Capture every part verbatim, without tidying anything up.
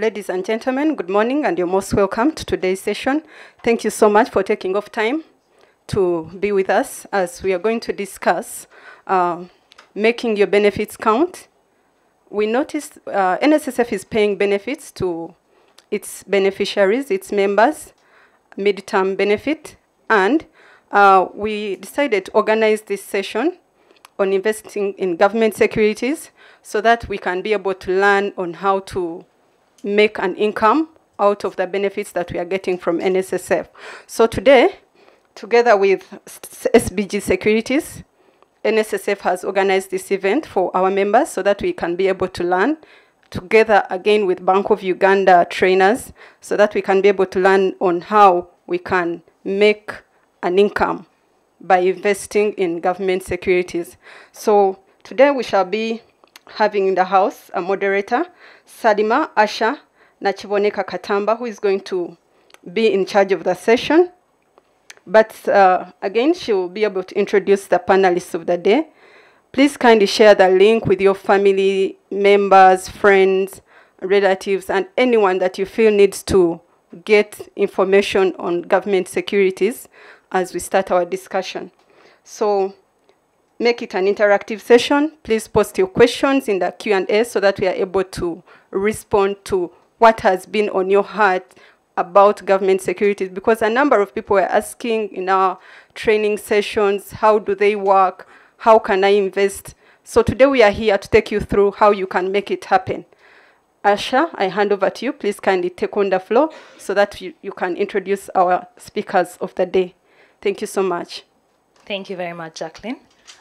Ladies and gentlemen, good morning and you're most welcome to today's session. Thank you so much for taking off time to be with us as we are going to discuss uh, making your benefits count. We noticed uh, N S S F is paying benefits to its beneficiaries, its members, mid-term benefit, and uh, we decided to organize this session on investing in government securities so that we can be able to learn on how to make an income out of the benefits that we are getting from N S S F. So today, together with S B G Securities, N S S F has organized this event for our members so that we can be able to learn, together again with Bank of Uganda trainers, so that we can be able to learn on how we can make an income by investing in government securities. So today we shall be having in the house a moderator, Sadima Asha Nachiboneka Katamba, who is going to be in charge of the session. But uh, again, she will be able to introduce the panelists of the day. Please kindly share the link with your family members, friends, relatives, and anyone that you feel needs to get information on government securities as we start our discussion. So make it an interactive session. Please post your questions in the Q and A so that we are able to respond to what has been on your heart about government securities, because a number of people were asking in our training sessions, how do they work? How can I invest? So today we are here to take you through how you can make it happen. Asha, I hand over to you. Please kindly take on the floor so that you, you can introduce our speakers of the day. Thank you so much. Thank you very much, Jacqueline.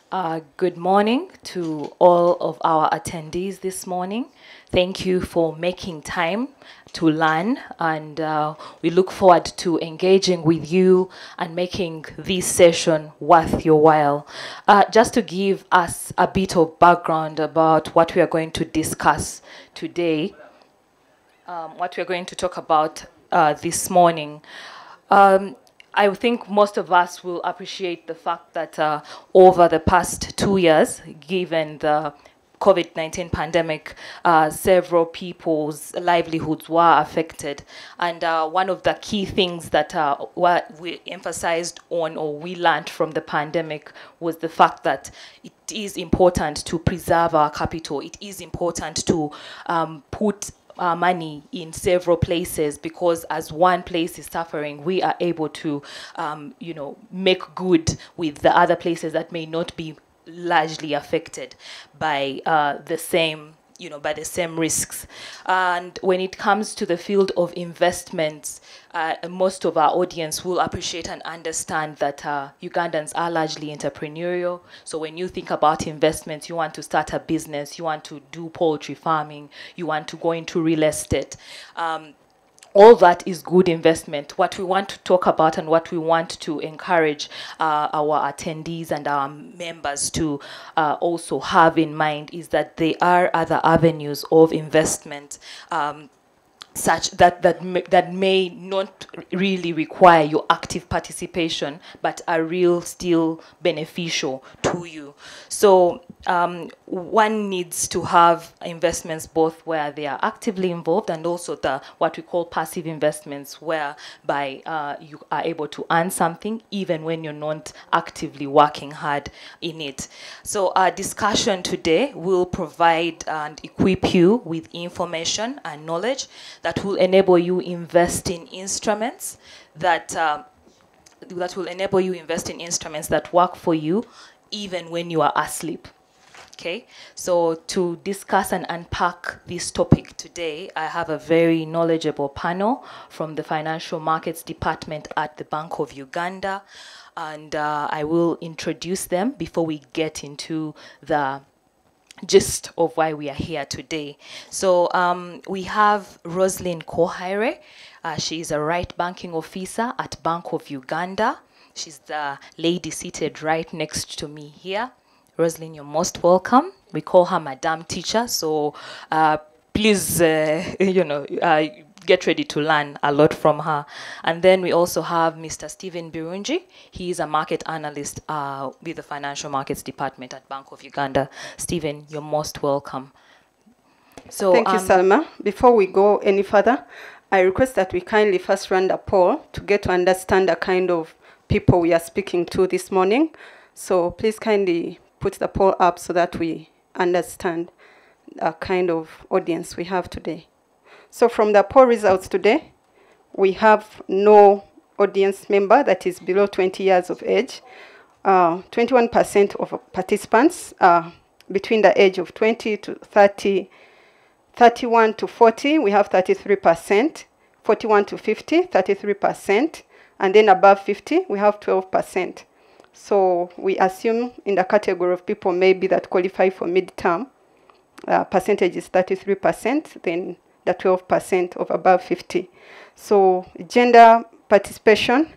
Uh, good morning to all of our attendees this morning. Thank you for making time to learn, and uh, we look forward to engaging with you and making this session worth your while. Uh, just to give us a bit of background about what we are going to discuss today, um, what we are going to talk about uh, this morning. Um, I think most of us will appreciate the fact that uh, over the past two years, given the COVID nineteen pandemic, uh, several people's livelihoods were affected. And uh, one of the key things that uh, we emphasized on, or we learned from the pandemic, was the fact that it is important to preserve our capital. It is important to um, put our money in several places, because as one place is suffering, we are able to, um, you know, make good with the other places that may not be largely affected by uh, the same, you know, by the same risks. And when it comes to the field of investments, uh, most of our audience will appreciate and understand that uh, Ugandans are largely entrepreneurial. So when you think about investments, you want to start a business, you want to do poultry farming, you want to go into real estate. Um, All that is good investment. What we want to talk about and what we want to encourage uh, our attendees and our members to uh, also have in mind is that there are other avenues of investment um, such that that may, that may not really require your active participation, but are real still beneficial to you. So um, one needs to have investments both where they are actively involved and also the what we call passive investments, whereby uh, you are able to earn something even when you're not actively working hard in it. So our discussion today will provide and equip you with information and knowledge that will enable you invest in instruments that uh, that will enable you invest in instruments that work for you even when you are asleep. Okay, so to discuss and unpack this topic today, I have a very knowledgeable panel from the Financial Markets Department at the Bank of Uganda, and uh, I will introduce them before we get into the gist of why we are here today. So um, we have Rosalind Kohaire. Uh, she is a right banking officer at Bank of Uganda. She's the lady seated right next to me here. Rosalind, you're most welcome. We call her Madam Teacher. So uh, please, uh, you know, uh, get ready to learn a lot from her. And then we also have Mister Stephen Birungi. He is a market analyst uh, with the Financial Markets Department at Bank of Uganda. Stephen, you're most welcome. So thank um, you, Salma. Before we go any further, I request that we kindly first run a poll to get to understand the kind of people we are speaking to this morning. So please kindly put the poll up so that we understand the kind of audience we have today. So from the poll results today, we have no audience member that is below twenty years of age. twenty-one percent uh, of participants are between the age of twenty to thirty, thirty-one to forty, we have thirty-three percent, forty-one to fifty, thirty-three percent, and then above fifty, we have twelve percent. So we assume in the category of people maybe that qualify for midterm, uh, percentage is thirty-three percent, then the twelve percent of above fifty. So gender participation,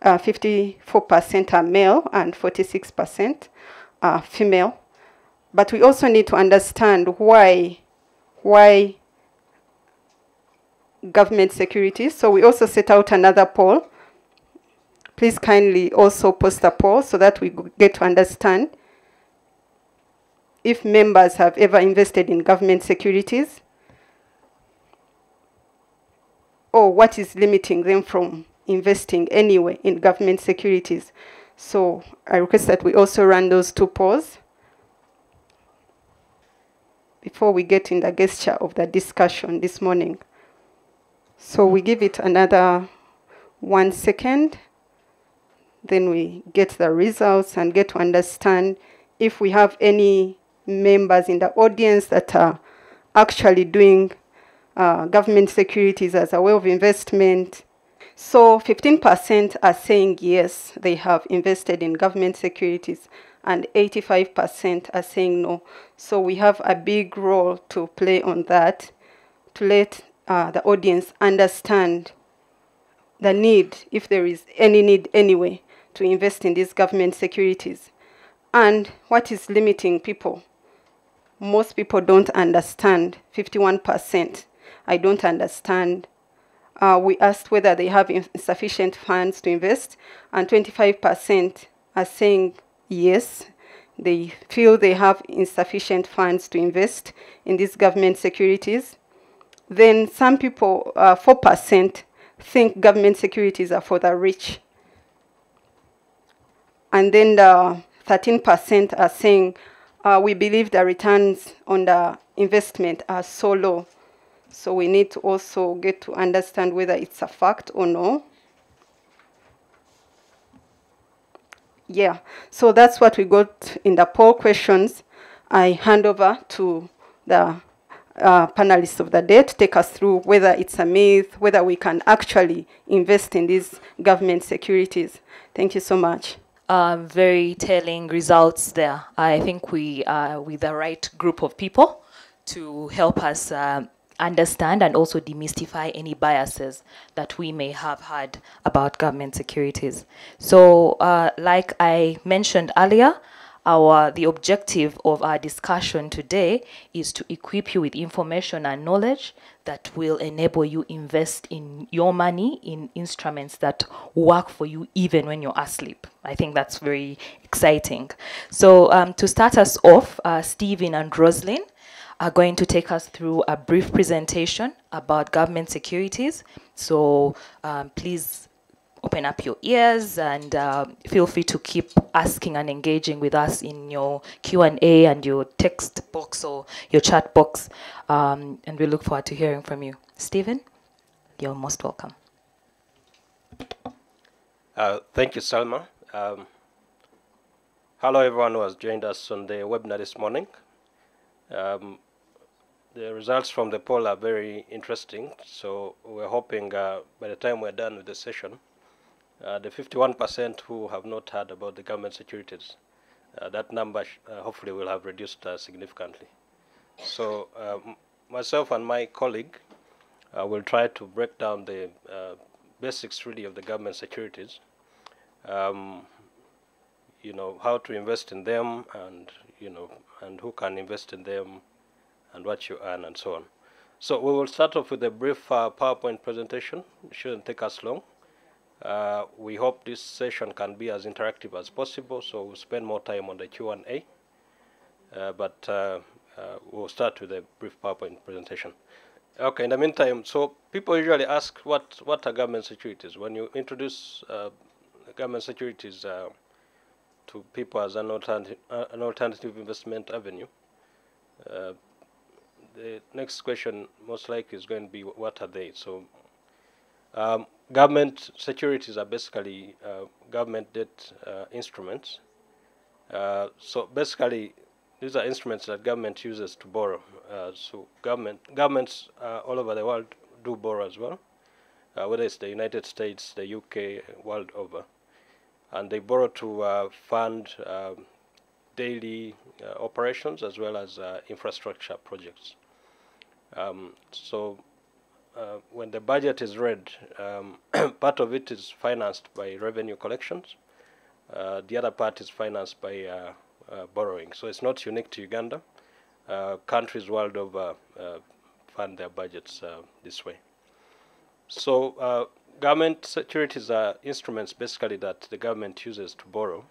uh, fifty-four percent are male and forty-six percent are female. But we also need to understand why why government securities. So we also set out another poll. Please kindly also post a poll so that we get to understand if members have ever invested in government securities or what is limiting them from investing anyway in government securities. So I request that we also run those two polls before we get in the gesture of the discussion this morning. So we give it another one second, then we get the results and get to understand if we have any members in the audience that are actually doing uh, government securities as a way of investment. So fifteen percent are saying yes, they have invested in government securities, and eighty-five percent are saying no. So we have a big role to play on that, to let uh, the audience understand the need, if there is any need anyway, to invest in these government securities. And what is limiting people? Most people don't understand, fifty-one percent. I don't understand. Uh, we asked whether they have insufficient funds to invest, and twenty-five percent are saying yes, they feel they have insufficient funds to invest in these government securities. Then some people, uh, four percent, think government securities are for the rich. And then the thirteen percent are saying, uh, we believe the returns on the investment are so low. So we need to also get to understand whether it's a fact or no. Yeah, so that's what we got in the poll questions. I hand over to the uh, panelists of the day to take us through whether it's a myth, whether we can actually invest in these government securities. Thank you so much. Uh, very telling results there. I think we are with the right group of people to help us uh, understand and also demystify any biases that we may have had about government securities. So uh, like I mentioned earlier, our the objective of our discussion today is to equip you with information and knowledge that will enable you invest in your money in instruments that work for you even when you're asleep. I think that's very exciting. So um, to start us off, uh, Stephen and Rosalind are going to take us through a brief presentation about government securities. So um, please open up your ears and uh, feel free to keep asking and engaging with us in your Q and A and your text box or your chat box. Um, and we look forward to hearing from you. Stephen, you're most welcome. Uh, thank you, Salma. Um, hello, everyone who has joined us on the webinar this morning. Um, The results from the poll are very interesting, so we're hoping uh, by the time we're done with the session, uh, the fifty-one percent who have not heard about the government securities, uh, that number sh uh, hopefully will have reduced uh, significantly. So um, myself and my colleague uh, will try to break down the uh, basics really of the government securities, um, you know, how to invest in them, and you know, and who can invest in them, and what you earn, and so on. So we will start off with a brief uh, PowerPoint presentation. It shouldn't take us long. Uh, we hope this session can be as interactive as possible, so we'll spend more time on the Q and A. Uh, but uh, uh, we'll start with a brief PowerPoint presentation. Okay, in the meantime, so people usually ask what, what are government securities? When you introduce uh, government securities uh, to people as an alternative, uh, an alternative investment avenue, uh, the next question most likely is going to be, what are they? So um, government securities are basically uh, government debt uh, instruments. Uh, so basically, these are instruments that government uses to borrow. Uh, so government, governments uh, all over the world do borrow as well, uh, whether it's the United States, the U K, world over. And they borrow to uh, fund uh, daily uh, operations as well as uh, infrastructure projects. Um, so uh, when the budget is read, um, part of it is financed by revenue collections. Uh, the other part is financed by uh, uh, borrowing. So it's not unique to Uganda. Uh, countries world over uh, fund their budgets uh, this way. So uh, government securities are instruments basically that the government uses to borrow.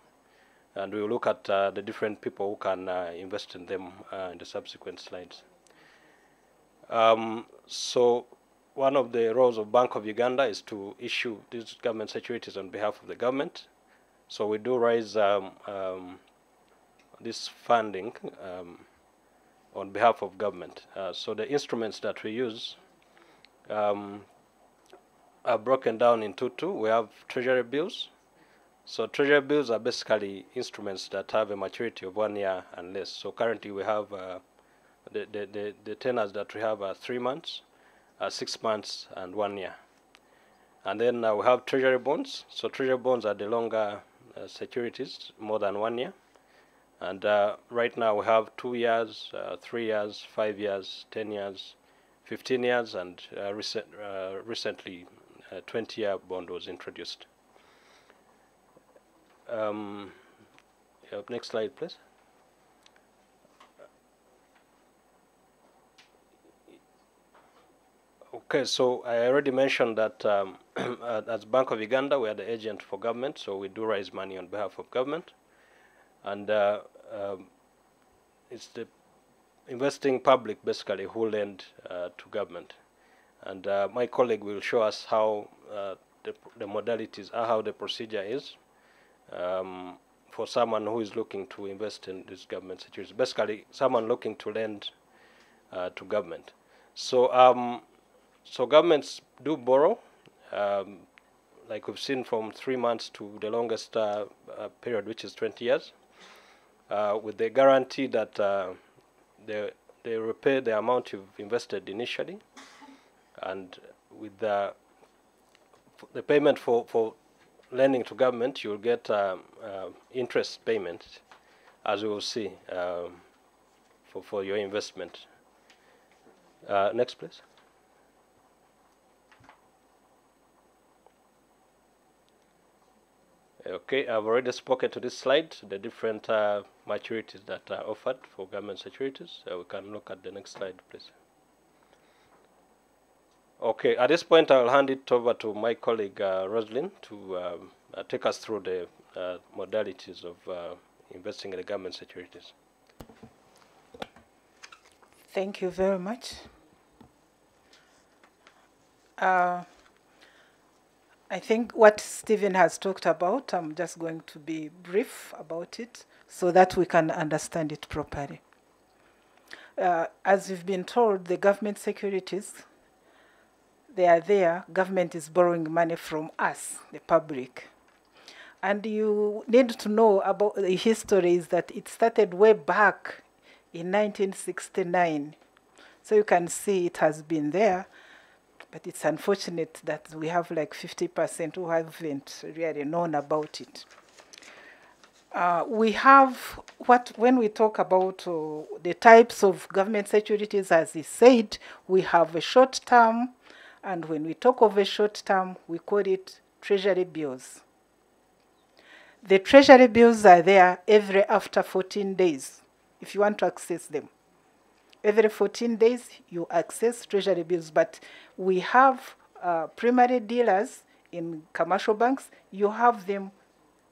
And we'll look at uh, the different people who can uh, invest in them uh, in the subsequent slides. Um, so one of the roles of Bank of Uganda is to issue these government securities on behalf of the government. So we do raise um, um, this funding um, on behalf of government. Uh, so the instruments that we use um, are broken down into two. We have treasury bills. So treasury bills are basically instruments that have a maturity of one year and less. So currently we have uh, the, the, the, the tenors that we have are three months, uh, six months, and one year. And then uh, we have treasury bonds. So treasury bonds are the longer Uh, securities, more than one year, and uh, right now we have two years, uh, three years, five years, ten years, fifteen years, and uh, recent, uh, recently a twenty-year bond was introduced. Um, yep, next slide, please. Okay, so I already mentioned that um, as Bank of Uganda, we are the agent for government, so we do raise money on behalf of government. And uh, um, it's the investing public, basically, who lend uh, to government. And uh, my colleague will show us how uh, the, the modalities are, how the procedure is um, for someone who is looking to invest in this government securities. Basically, someone looking to lend uh, to government. So. Um, So governments do borrow, um, like we've seen, from three months to the longest uh, uh, period, which is twenty years, uh, with the guarantee that uh, they, they repay the amount you've invested initially, and with the, the payment for, for lending to government, you'll get um, uh, interest payment, as we will see, um, for, for your investment. Uh, next, please. Okay, I've already spoken to this slide, the different uh, maturities that are offered for government securities. Uh, we can look at the next slide, please. Okay, at this point, I'll hand it over to my colleague, uh, Rosalind, to um, uh, take us through the uh, modalities of uh, investing in the government securities. Thank you very much. Uh, I think what Stephen has talked about, I'm just going to be brief about it so that we can understand it properly. Uh, as you've been told, the government securities, they are there. Government is borrowing money from us, the public. And you need to know about the history is that it started way back in nineteen sixty-nine. So you can see it has been there. But it's unfortunate that we have like fifty percent who haven't really known about it. Uh, we have what, when we talk about uh, the types of government securities, as he said, we have a short term. And when we talk of a short term, we call it treasury bills. The treasury bills are there every after fourteen days, if you want to access them. Every fourteen days, you access treasury bills. But we have uh, primary dealers in commercial banks. You have them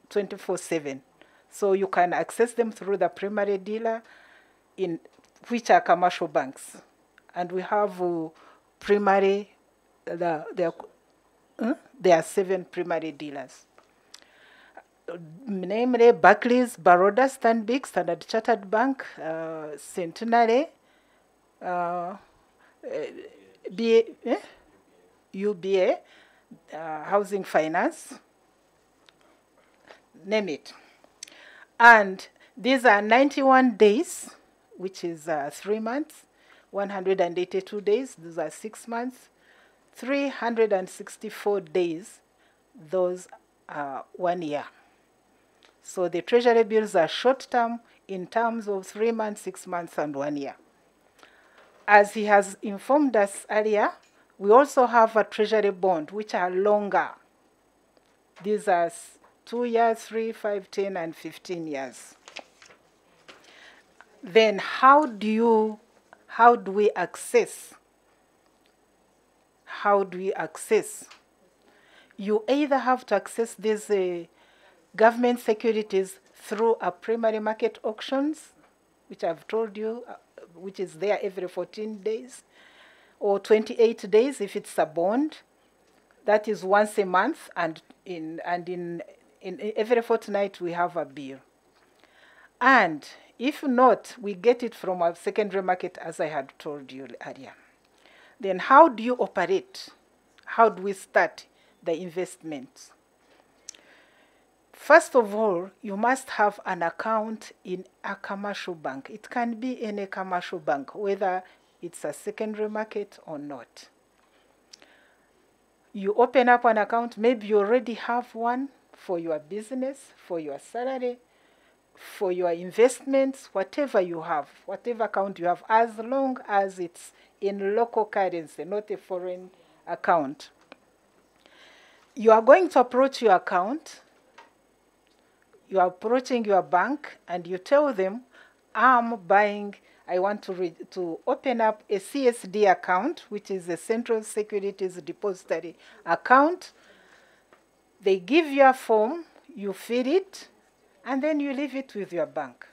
twenty-four seven. So you can access them through the primary dealer in which are commercial banks, and we have uh, primary, the, the, uh, there are seven primary dealers. Namely, Barclays, Baroda, Stanbic, Standard Chartered Bank, uh, Centenary, uh, B A, eh? U B A, uh, Housing Finance, name it. And these are ninety-one days, which is uh, three months, one hundred eighty-two days, those are six months, three hundred sixty-four days, those are one year. So the treasury bills are short-term in terms of three months, six months, and one year. As he has informed us earlier, we also have a treasury bond, which are longer. These are two years, three, five, ten, and fifteen years. Then how do you, how do we access? How do we access? You either have to access these uh, government securities through a primary market auctions, which I've told you, uh, which is there every fourteen days, or twenty-eight days if it's a bond. That is once a month, and in and in, in every fortnight we have a bill. And if not, we get it from our secondary market, as I had told you earlier. Then how do you operate? How do we start the investments? First of all, you must have an account in a commercial bank. It can be any commercial bank, whether it's a secondary market or not. You open up an account, maybe you already have one for your business, for your salary, for your investments, whatever you have, whatever account you have, as long as it's in local currency, not a foreign account. You are going to approach your account. You are approaching your bank and you tell them, I'm buying, I want to, re to open up a C S D account, which is a Central Securities Depository account. They give you a form, you fill it, and then you leave it with your bank.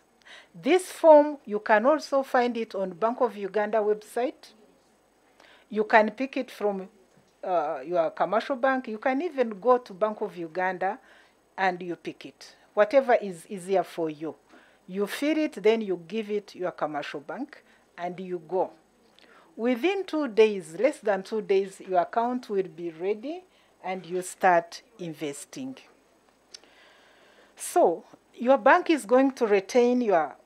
This form, you can also find it on Bank of Uganda website. You can pick it from uh, your commercial bank. You can even go to Bank of Uganda and you pick it. Whatever is easier for you. You fill it, then you give it your commercial bank, and you go. Within two days, less than two days, your account will be ready, and you start investing. So your bank is going to retain your,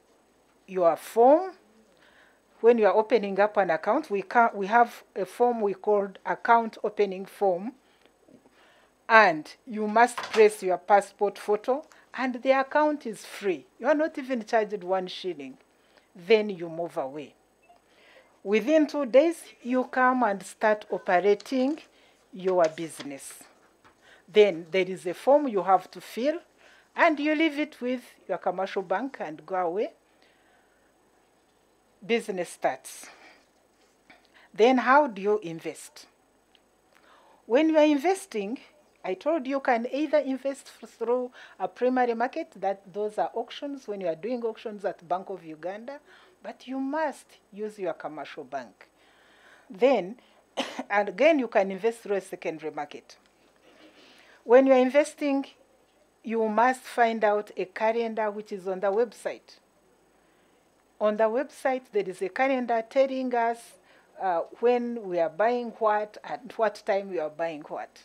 your form. When you are opening up an account, we, can, we have a form we called account opening form, and you must press your passport photo, and the account is free. You are not even charged one shilling. Then you move away. Within two days, you come and start operating your business. Then there is a form you have to fill, and you leave it with your commercial bank and go away. Business starts. Then how do you invest? When you are investing, I told you, you can either invest through a primary market, that those are auctions, when you are doing auctions at Bank of Uganda, but you must use your commercial bank. Then, and again, you can invest through a secondary market. When you are investing, you must find out a calendar which is on the website. On the website, there is a calendar telling us uh, when we are buying what, at what time we are buying what.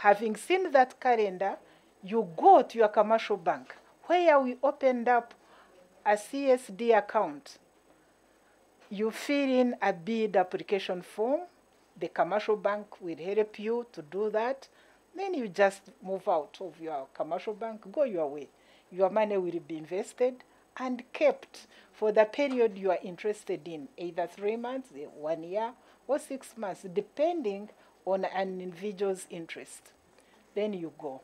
Having seen that calendar, you go to your commercial bank, where we opened up a C S D account. You fill in a bid application form. The commercial bank will help you to do that. Then you just move out of your commercial bank, go your way. Your money will be invested and kept for the period you are interested in, either three months, one year, or six months, depending on an individual's interest. Then you go.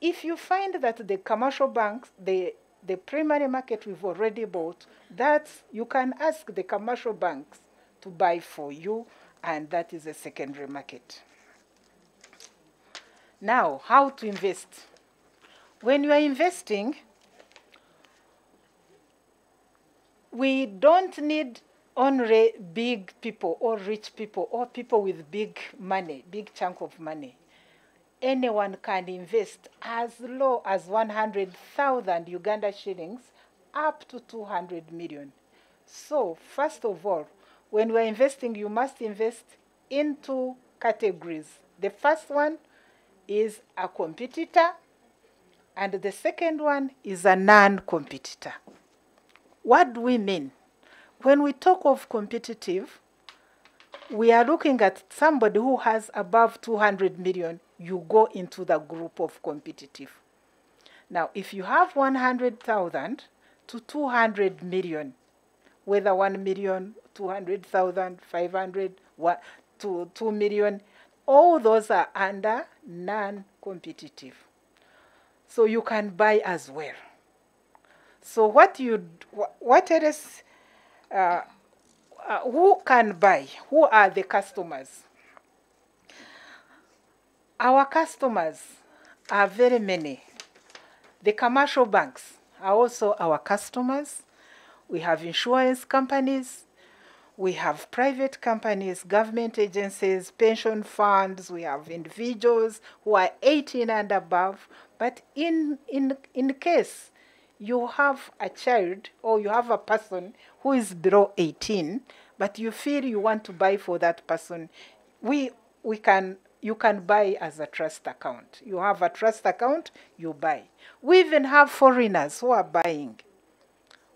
If you find that the commercial banks, the, the primary market we've already bought, that you can ask the commercial banks to buy for you, and that is a secondary market. Now, how to invest? When you are investing, we don't need only big people or rich people or people with big money, big chunk of money. Anyone can invest as low as one hundred thousand Uganda shillings up to two hundred million. So, first of all, when we're investing, you must invest in two categories. The first one is a competitor, and the second one is a non-competitor. What do we mean? When we talk of competitive, we are looking at somebody who has above two hundred million. You go into the group of competitive. Now, if you have one hundred thousand to two hundred million, whether one million, two hundred thousand, five hundred, to two million, all those are under non-competitive. So you can buy as well. So what you, what else, uh, uh, who can buy? Who are the customers? Our customers are very many. The commercial banks are also our customers. We have insurance companies. We have private companies, government agencies, pension funds. We have individuals who are eighteen and above. But in, in, in case you have a child or you have a person who is below eighteen, but you feel you want to buy for that person, we, we can... you can buy as a trust account. You have a trust account, you buy. We even have foreigners who are buying.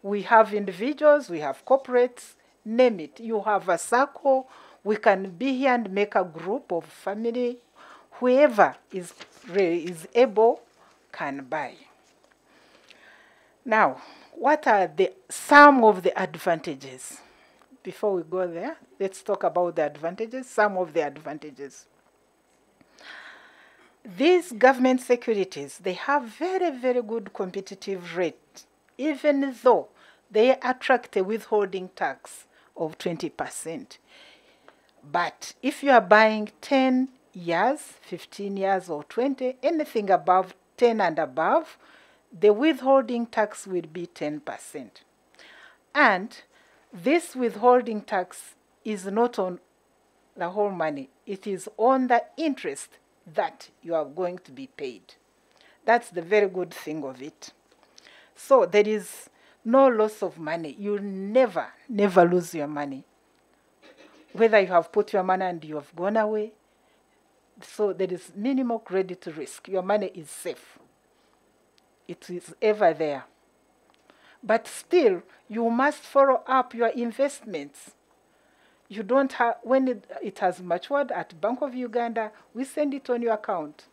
We have individuals, we have corporates, name it. You have a circle. We can be here and make a group of family. Whoever is, is able can buy. Now, what are the some of the advantages? Before we go there, let's talk about the advantages, some of the advantages. These government securities, they have very, very good competitive rate, even though they attract a withholding tax of twenty percent. But if you are buying ten years, fifteen years, or twenty, anything above ten and above, the withholding tax will be ten percent. And this withholding tax is not on the whole money. It is on the interest that you are going to be paid. That's the very good thing of it. So there is no loss of money. You never, never lose your money. Whether you have put your money and you have gone away, so there is minimal credit risk. Your money is safe. It is ever there. But still, you must follow up your investments. You don't have, when it, it has matured at Bank of Uganda, we send it on your account.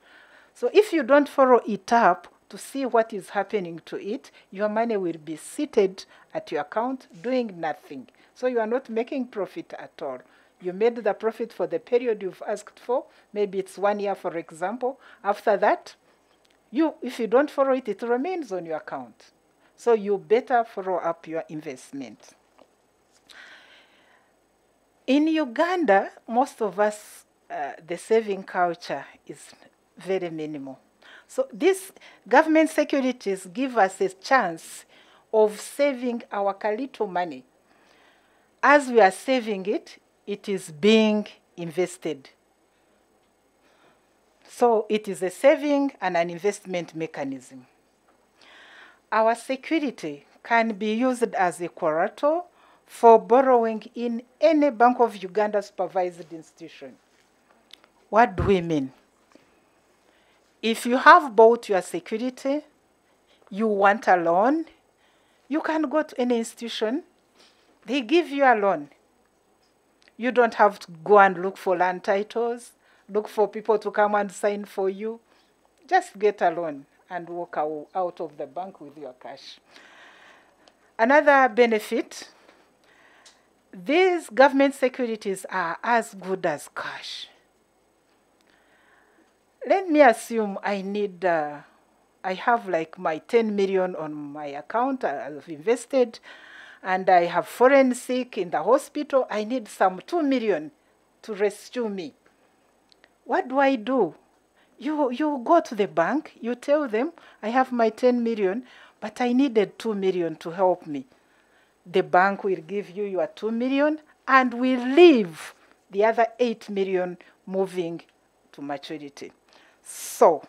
So if you don't follow it up to see what is happening to it, your money will be seated at your account doing nothing. So you are not making profit at all. You made the profit for the period you've asked for. Maybe it's one year, for example. After that, you, if you don't follow it, it remains on your account. So you better follow up your investment. In Uganda, most of us, uh, the saving culture is very minimal. So these government securities give us a chance of saving our kalito money. As we are saving it, it is being invested. So it is a saving and an investment mechanism. Our security can be used as a collateral for borrowing in any Bank of Uganda supervised institution. What do we mean? If you have bought your security, you want a loan, you can go to any institution, they give you a loan. You don't have to go and look for land titles, look for people to come and sign for you. Just get a loan and walk out of the bank with your cash. Another benefit, these government securities are as good as cash. Let me assume I need, uh, I have like my ten million on my account, I've invested, and I have foreign sick in the hospital, I need some two million to rescue me. What do I do? You, you go to the bank, you tell them, I have my ten million, but I needed two million to help me. the bank will give you your two million dollars and we leave the other eight million dollars moving to maturity. So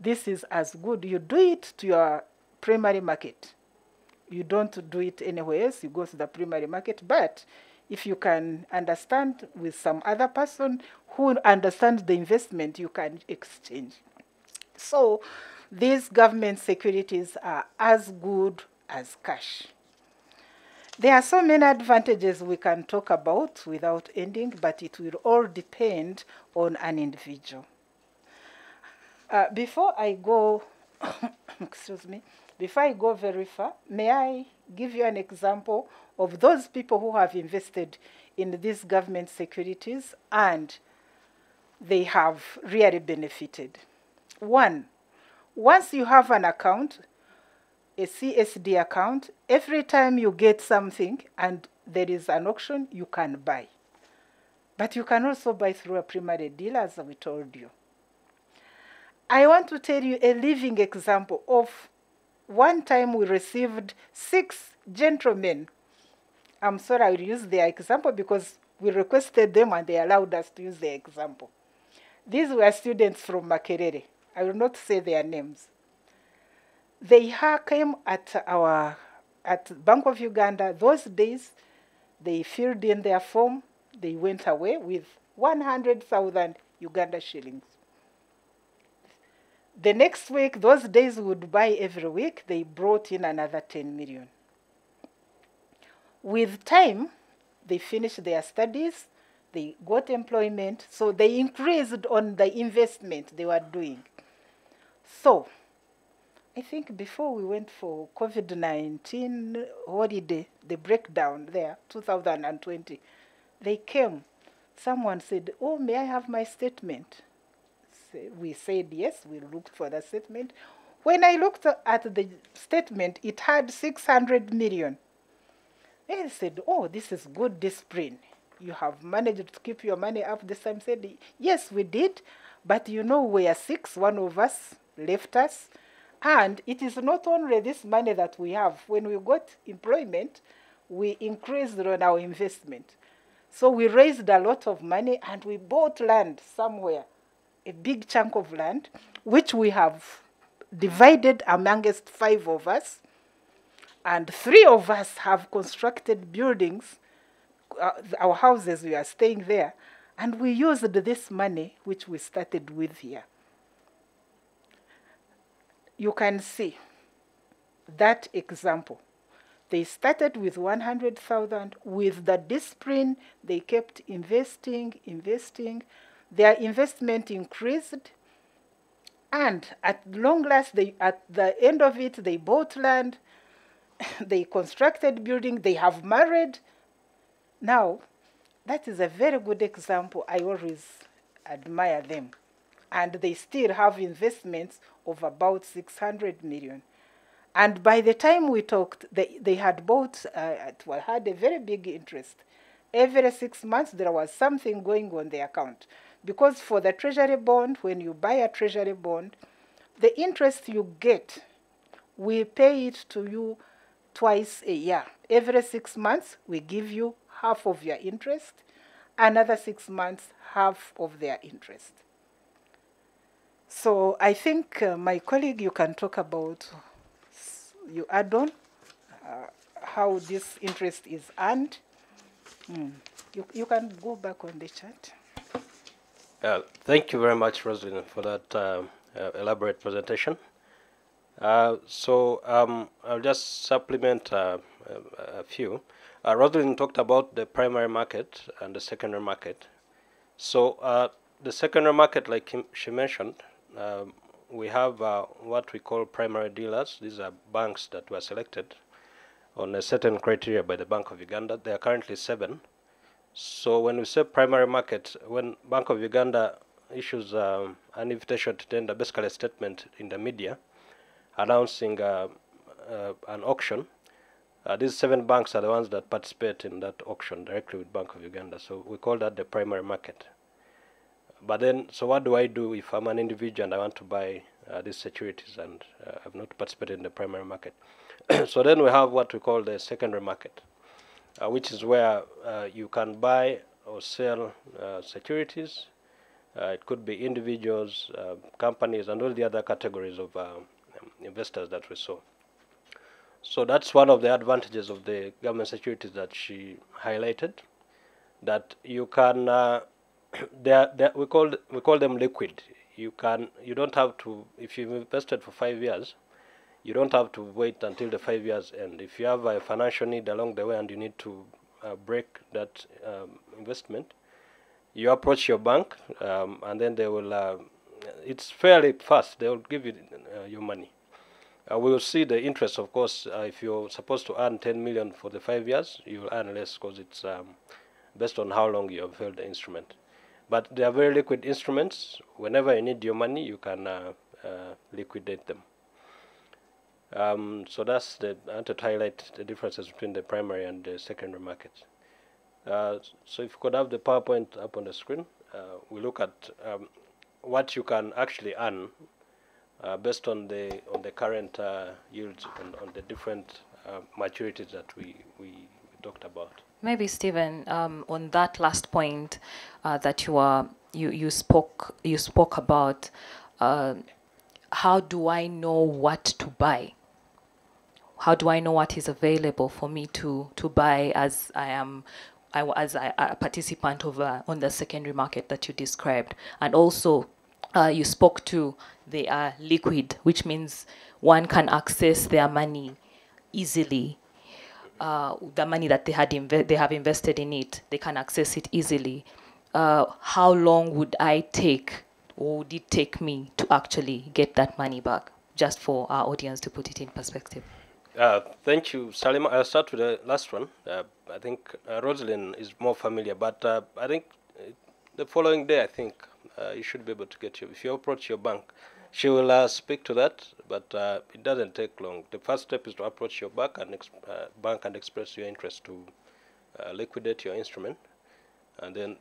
this is as good. You do it to your primary market. You don't do it anywhere else. You go to the primary market. But if you can understand with some other person who understands the investment, you can exchange. So these government securities are as good as cash. There are so many advantages we can talk about without ending, but it will all depend on an individual. Uh, before I go, excuse me, before I go very far, may I give you an example of those people who have invested in these government securities and they have really benefited. One, once you have an account, a C S D account, every time you get something and there is an auction, you can buy. But you can also buy through a primary dealer, as we told you. I want to tell you a living example of one time we received six gentlemen. I'm sorry, I will use their example because we requested them and they allowed us to use their example. These were students from Makerere. I will not say their names. They came at our at Bank of Uganda. Those days, they filled in their form. They went away with one hundred thousand Uganda shillings. The next week, those days we would buy every week, they brought in another ten million. With time, they finished their studies, they got employment, so they increased on the investment they were doing. So, I think before we went for COVID nineteen holiday, the breakdown there, two thousand twenty, they came. Someone said, "Oh, may I have my statement?" We said yes, we looked for the statement. When I looked at the statement, it had six hundred million. They said, "Oh, this is good discipline. You have managed to keep your money up this time." Said, "Yes, we did, but you know, we are six, one of us left us. And it is not only this money that we have. When we got employment, we increased on our investment. So we raised a lot of money and we bought land somewhere. A big chunk of land, which we have divided amongst five of us, and three of us have constructed buildings, uh, our houses, we are staying there, and we used this money which we started with here." You can see that example. They started with one hundred thousand. With the discipline, they kept investing, investing, their investment increased, and at long last, they, at the end of it, they bought land, they constructed building, they have married. Now, that is a very good example. I always admire them. And they still have investments of about six hundred million. And by the time we talked, they, they had bought, uh, well, had a very big interest. Every six months, there was something going on their account. Because for the treasury bond, when you buy a treasury bond, the interest you get, we pay it to you twice a year. Every six months, we give you half of your interest. Another six months, half of their interest. So I think uh, my colleague, you can talk about, you add on, uh, how this interest is earned. Mm. You, you can go back on the chart. Uh, thank you very much, Rosalind, for that uh, uh, elaborate presentation. Uh, so um, I'll just supplement uh, a, a few. Uh, Rosalind talked about the primary market and the secondary market. So uh, the secondary market, like she mentioned, um, we have uh, what we call primary dealers. These are banks that were selected on a certain criteria by the Bank of Uganda. There are currently seven. So when we say primary market, when Bank of Uganda issues um, an invitation to tender, basically a statement in the media announcing uh, uh, an auction, uh, these seven banks are the ones that participate in that auction directly with Bank of Uganda. So we call that the primary market. But then, so what do I do if I'm an individual and I want to buy uh, these securities and uh, I've not participated in the primary market? So then we have what we call the secondary market, uh, which is where uh, you can buy or sell uh, securities. Uh, it could be individuals, uh, companies, and all the other categories of uh, investors that we saw. So that's one of the advantages of the government securities that she highlighted, that you can uh, they are, they are, we call we call them liquid. You can you don't have to, if you've invested for five years, you don't have to wait until the five years end. If you have a financial need along the way and you need to uh, break that um, investment, you approach your bank um, and then they will. Uh, it's fairly fast. They will give you uh, your money. Uh, we will see the interest, of course. Uh, if you're supposed to earn ten million for the five years, you will earn less because it's um, based on how long you have held the instrument. But they are very liquid instruments. Whenever you need your money, you can uh, uh, liquidate them. Um, so that's the, I want to highlight the differences between the primary and the secondary markets. Uh, so if you could have the PowerPoint up on the screen, uh, we look at um, what you can actually earn uh, based on the on the current uh, yields on, on the different uh, maturities that we, we talked about. Maybe Stephen, um, on that last point uh, that you are you you spoke you spoke about, uh, how do I know what to buy? How do I know what is available for me to to buy as I am, I as I, a participant of uh, on the secondary market that you described? And also, uh, you spoke to they are liquid, which means one can access their money easily. Uh, the money that they had inve they have invested in it, they can access it easily. Uh, how long would I take, or would it take me to actually get that money back? Just for our audience to put it in perspective. Uh, thank you, Salima. I'll start with the last one. Uh, I think uh, Rosalind is more familiar, but uh, I think the following day, I think uh, you should be able to get you. If you approach your bank, she will uh, speak to that, but uh, it doesn't take long. The first step is to approach your bank and, exp uh, bank and express your interest to uh, liquidate your instrument. And then,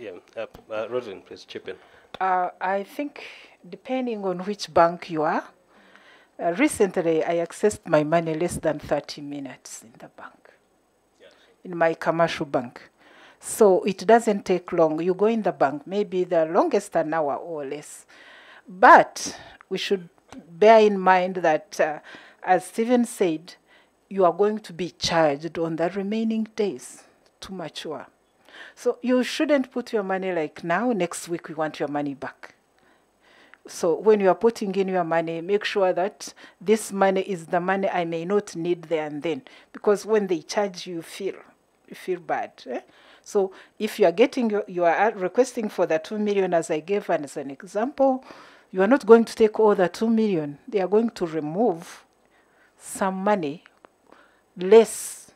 yeah, uh, uh, Rosalind, please chip in. Uh, I think depending on which bank you are, uh, recently I accessed my money less than thirty minutes in the bank, yes. In my commercial bank. So it doesn't take long. You go in the bank, maybe the longest an hour or less. But we should bear in mind that, uh, as Stephen said, you are going to be charged on the remaining days to mature. So you shouldn't put your money like now, next week we want your money back. So when you are putting in your money, make sure that this money is the money I may not need there and then. Because when they charge you, you feel, you feel bad. Eh? So if you are getting, your, you are requesting for the two million as I gave as an example, you are not going to take all the two million. They are going to remove some money less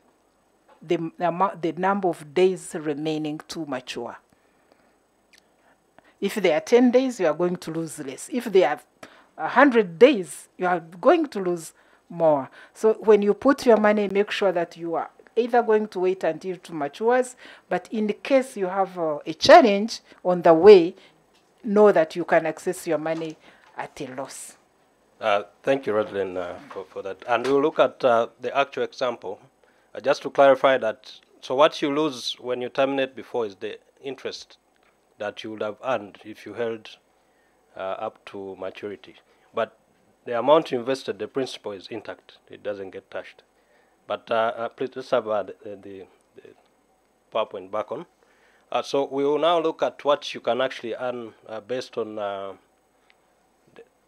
the amount, the number of days remaining to mature. If there are ten days, you are going to lose less. If there are one hundred days, you are going to lose more. So when you put your money, make sure that you are either going to wait until it matures, but in the case you have uh, a challenge on the way, know that you can access your money at a loss. Uh, thank you, Rosalind, uh, for, for that. And we'll look at uh, the actual example. Uh, just to clarify that, so what you lose when you terminate before is the interest that you would have earned if you held uh, up to maturity. But the amount you invested, the principal is intact. It doesn't get touched. But uh, uh, please, let's have uh, the, the, the PowerPoint back on. Uh, so we will now look at what you can actually earn uh, based on uh,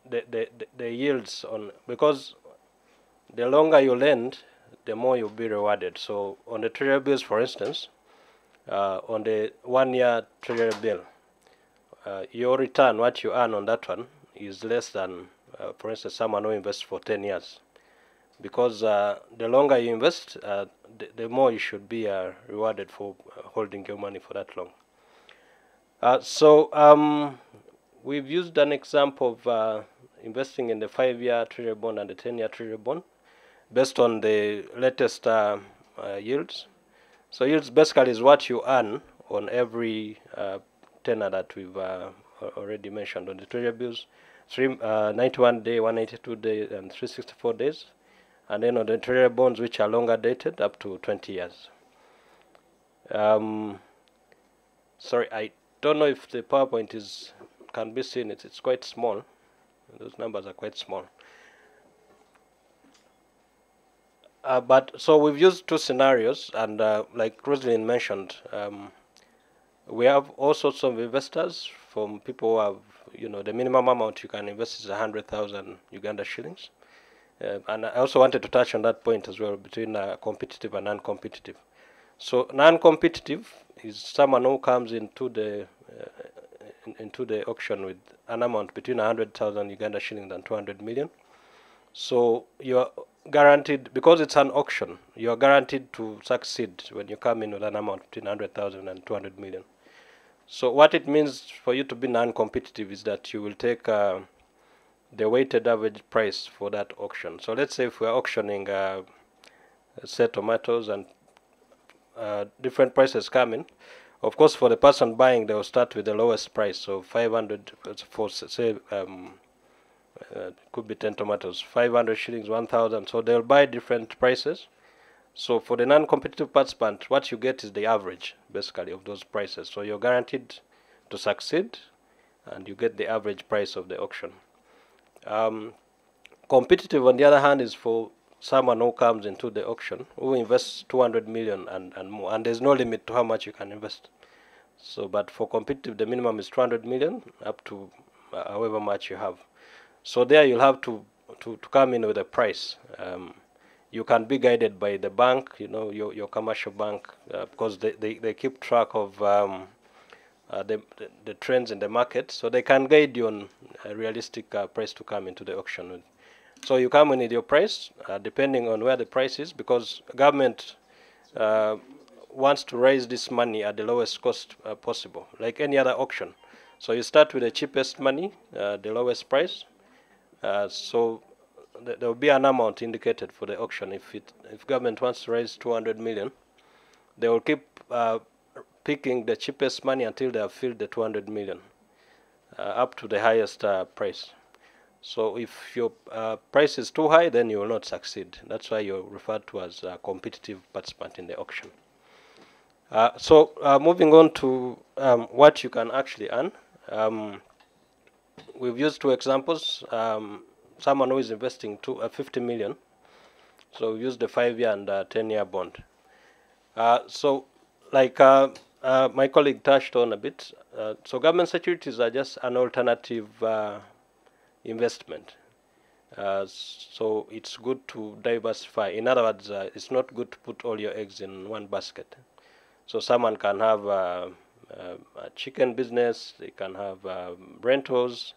the, the, the, the yields on, because the longer you lend, the more you'll be rewarded. So on the treasury bills, for instance, uh, on the one-year treasury bill, uh, your return, what you earn on that one, is less than, uh, for instance, someone who invests for ten years. Because uh, the longer you invest, uh, the, the more you should be uh, rewarded for holding your money for that long. Uh, so um, we've used an example of uh, investing in the five-year treasury bond and the ten-year treasury bond, based on the latest uh, uh, yields. So yields basically is what you earn on every uh, tenor that we've uh, already mentioned on the treasury bills, three, uh, ninety-one day, one hundred eighty-two day, and three hundred sixty-four days. And then on the treasury bonds, which are longer dated, up to twenty years. Um, sorry, I don't know if the PowerPoint is can be seen. It's, it's quite small. Those numbers are quite small. Uh, but so we've used two scenarios, and uh, like Rosalind mentioned, um, we have all sorts of investors, from people who have, you know, the minimum amount you can invest is one hundred thousand Uganda shillings. Uh, and I also wanted to touch on that point as well, between uh, competitive and non-competitive. So non-competitive is someone who comes into the uh, in, into the auction with an amount between one hundred thousand Uganda shillings and two hundred million. So you're guaranteed, because it's an auction, you're guaranteed to succeed when you come in with an amount between one hundred thousand and two hundred million. So what it means for you to be non-competitive is that you will take uh, the weighted average price for that auction. So let's say if we're auctioning uh, say tomatoes, and uh, different prices come in. Of course, for the person buying, they will start with the lowest price. So five hundred for, say, um, uh, it could be ten tomatoes, five hundred shillings, one thousand. So they'll buy different prices. So for the non-competitive participant, what you get is the average, basically, of those prices. So you're guaranteed to succeed, and you get the average price of the auction. Um, competitive, on the other hand, is for someone who comes into the auction, who invests two hundred million and, and more, and there's no limit to how much you can invest. So, but for competitive, the minimum is two hundred million, up to uh, however much you have. So there you'll have to, to, to come in with a price. Um, you can be guided by the bank, you know, your, your commercial bank, uh, because they, they, they keep track of um, Uh, the, the, the trends in the market, so they can guide you on a realistic uh, price to come into the auction with. So you come in with your price, uh, depending on where the price is, because government uh, wants to raise this money at the lowest cost uh, possible, like any other auction. So you start with the cheapest money, uh, the lowest price. Uh, so th there will be an amount indicated for the auction. If it, if government wants to raise two hundred million, they will keep uh, picking the cheapest money until they have filled the two hundred million, uh, up to the highest uh, price. So if your uh, price is too high, then you will not succeed. That's why you're referred to as a competitive participant in the auction. Uh, so uh, moving on to um, what you can actually earn. Um, we've used two examples. Um, someone who is investing to, uh, fifty million. So we used the five-year and uh, ten-year bond. Uh, so like uh, Uh, my colleague touched on a bit. Uh, so government securities are just an alternative uh, investment. Uh, so it's good to diversify. In other words, uh, it's not good to put all your eggs in one basket. So someone can have uh, uh, a chicken business, they can have uh, rentals,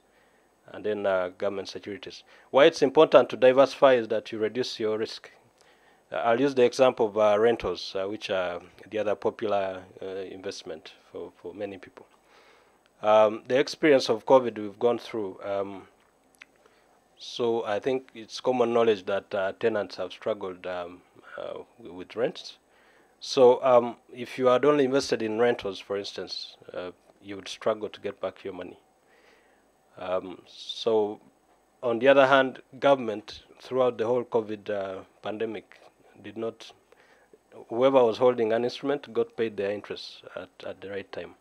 and then uh, government securities. Why it's important to diversify is that you reduce your risk. I'll use the example of uh, rentals, uh, which are the other popular uh, investment for, for many people. Um, the experience of COVID we've gone through, um, so I think it's common knowledge that uh, tenants have struggled um, uh, with rents. So um, if you had only invested in rentals, for instance, uh, you would struggle to get back your money. Um, so on the other hand, government, throughout the whole COVID uh, pandemic, did not, whoever was holding an instrument got paid their interest at, at the right time.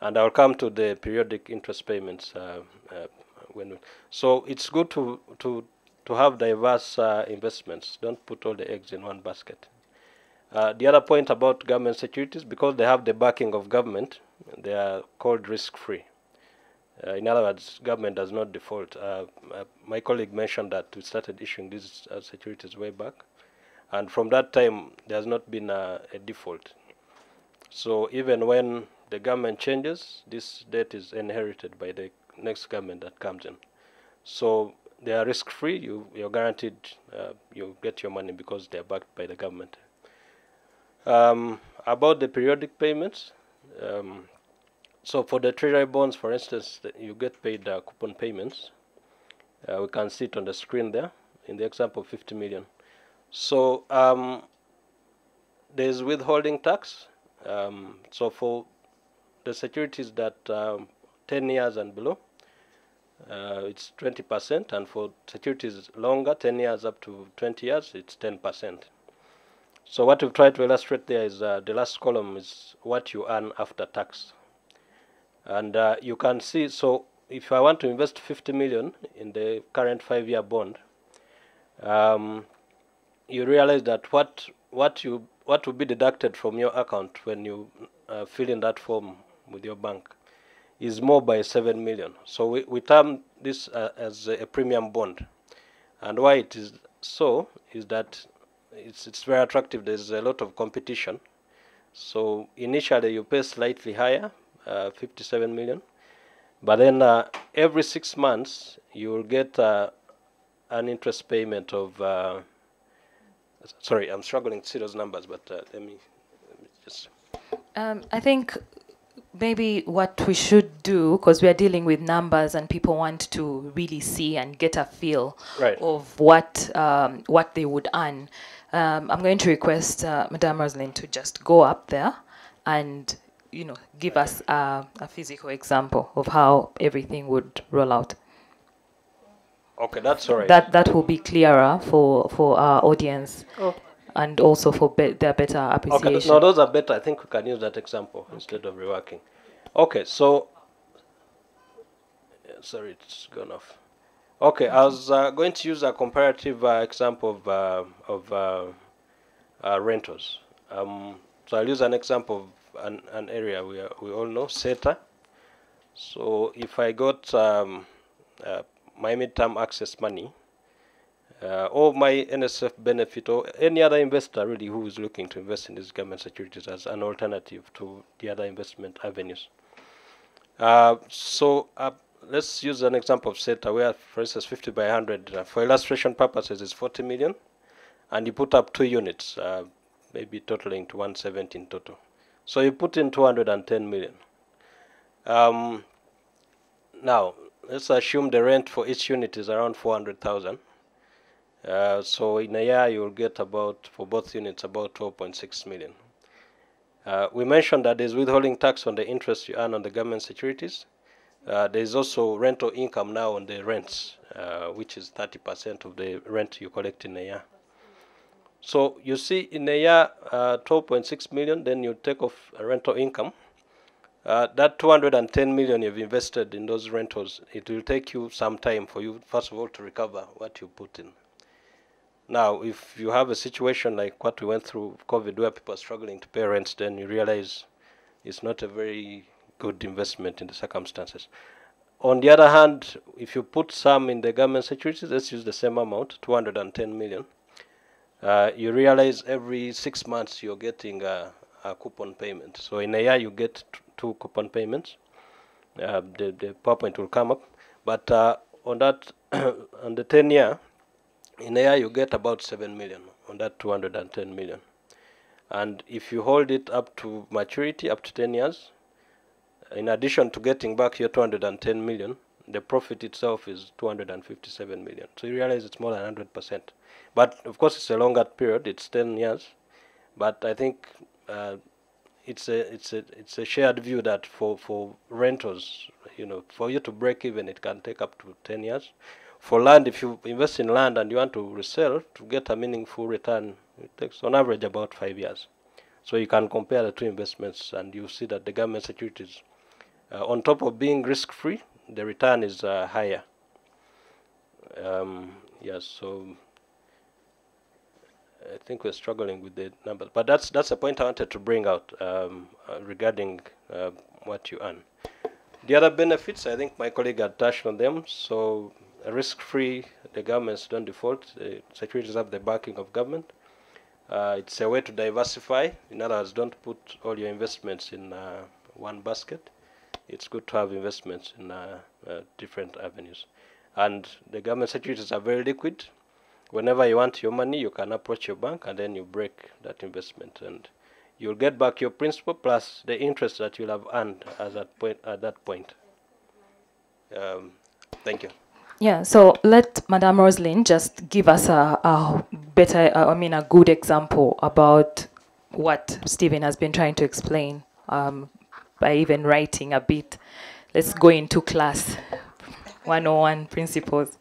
And I'll come to the periodic interest payments. Uh, uh, when we, so it's good to, to, to have diverse uh, investments. Don't put all the eggs in one basket. Uh, the other point about government securities, because they have the backing of government, they are called risk-free. Uh, in other words, government does not default. Uh, uh, my colleague mentioned that we started issuing these uh, securities way back. And from that time, there has not been a, a default. So even when the government changes, this debt is inherited by the next government that comes in. So they are risk-free. You, you're guaranteed uh, you get your money because they're backed by the government. Um, about the periodic payments, um, so for the treasury bonds, for instance, you get paid uh, coupon payments. Uh, we can see it on the screen there, in the example of fifty million. So um, there's withholding tax. Um, so for the securities that um, ten years and below, uh, it's twenty percent, and for securities longer, ten years up to twenty years, it's ten percent. So what we've tried to illustrate there is uh, the last column is what you earn after tax. And uh, you can see, so if I want to invest fifty million in the current five-year bond, um, you realize that what what you what will be deducted from your account when you uh, fill in that form with your bank is more by seven million. So we, we term this uh, as a premium bond. And why it is so is that it's, it's very attractive. There's a lot of competition. So initially you pay slightly higher, uh, fifty-seven million. But then uh, every six months you will get uh, an interest payment of, uh, sorry, I'm struggling to see those numbers, but uh, let, me, let me just. Um, I think maybe what we should do, because we are dealing with numbers and people want to really see and get a feel right. of what um, what they would earn. Um, I'm going to request uh, Madam Rosalind to just go up there and, you know, give us a, a physical example of how everything would roll out. Okay, that's all right. That, that will be clearer for, for our audience oh. and also for be their better appreciation. Okay, no, those are better. I think we can use that example okay. instead of reworking. Okay, so, yeah, sorry, it's gone off. Okay, mm-hmm. I was uh, going to use a comparative uh, example of, uh, of uh, uh, rentals. Um, so I'll use an example of an, an area we, are, we all know, CETA. So if I got um, uh, my midterm access money, uh, or my N S S F benefit, or any other investor really who is looking to invest in these government securities as an alternative to the other investment avenues. Uh, so uh, let's use an example of CETA where, for instance, fifty by one hundred, uh, for illustration purposes, is forty million, and you put up two units, uh, maybe totaling to one hundred seventeen total. So you put in two hundred ten million. Um, now, let's assume the rent for each unit is around four hundred thousand. Uh, so in a year, you'll get about, for both units, about twelve point six million. Uh, we mentioned that there's withholding tax on the interest you earn on the government securities. Uh, there's also rental income now on the rents, uh, which is thirty percent of the rent you collect in a year. So you see in a year, uh, twelve point six million, then you take off uh, rental income. Uh, that two hundred ten million you've invested in those rentals, it will take you some time for you, first of all, to recover what you put in. Now, if you have a situation like what we went through with COVID, where people are struggling to pay rents, then you realize it's not a very good investment in the circumstances. On the other hand, if you put some in the government securities, let's use the same amount, two hundred ten million, uh, you realize every six months you're getting a, a coupon payment. So in a year you get two coupon payments. Uh, the, the PowerPoint will come up. But uh, on that, on the ten year, in a year you get about seven million on that two hundred ten million. And if you hold it up to maturity, up to ten years, in addition to getting back your two hundred ten million, the profit itself is two hundred fifty-seven million. So you realize it's more than one hundred percent. But of course it's a longer period, it's ten years. But I think uh, It's a it's a it's a shared view that for for rentals, you know, for you to break even, it can take up to ten years. For land, if you invest in land and you want to resell to get a meaningful return, it takes on average about five years. So you can compare the two investments, and you see that the government securities, uh, on top of being risk-free, the return is uh, higher. Um, yes, so. I think we're struggling with the numbers, but that's that's a point I wanted to bring out um, uh, regarding uh, what you earn. The other benefits, I think my colleague had touched on them. So risk-free, the governments don't default. The securities have the backing of government. Uh, it's a way to diversify. In other words, don't put all your investments in uh, one basket. It's good to have investments in uh, uh, different avenues. And the government securities are very liquid. Whenever you want your money, you can approach your bank and then you break that investment, and you'll get back your principal plus the interest that you'll have earned at that point. At that point. Um, thank you. Yeah. So let Madam Rosalind just give us a, a better, uh, I mean, a good example about what Stephen has been trying to explain um, by even writing a bit. Let's go into class one oh one principles.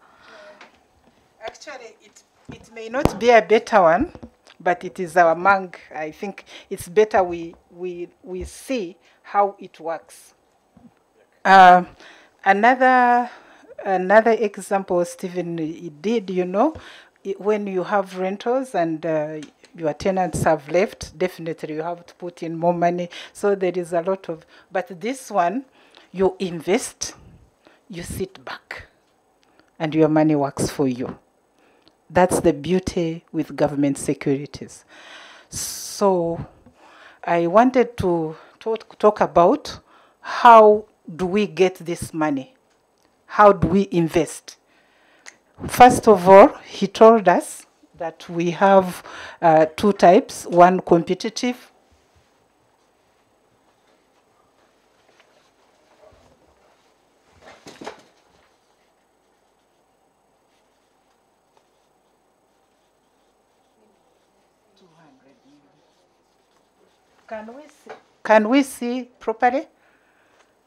Actually, it, it may not be a better one, but it is our mank. I think it's better we, we, we see how it works. Uh, another, another example, Stephen did, you know, it, when you have rentals and uh, your tenants have left, definitely you have to put in more money. So there is a lot of, but this one, you invest, you sit back, and your money works for you. That's the beauty with government securities. So I wanted to talk, talk about how do we get this money? How do we invest? First of all, he told us that we have uh, two types, one competitive. Can we see? Can we see properly?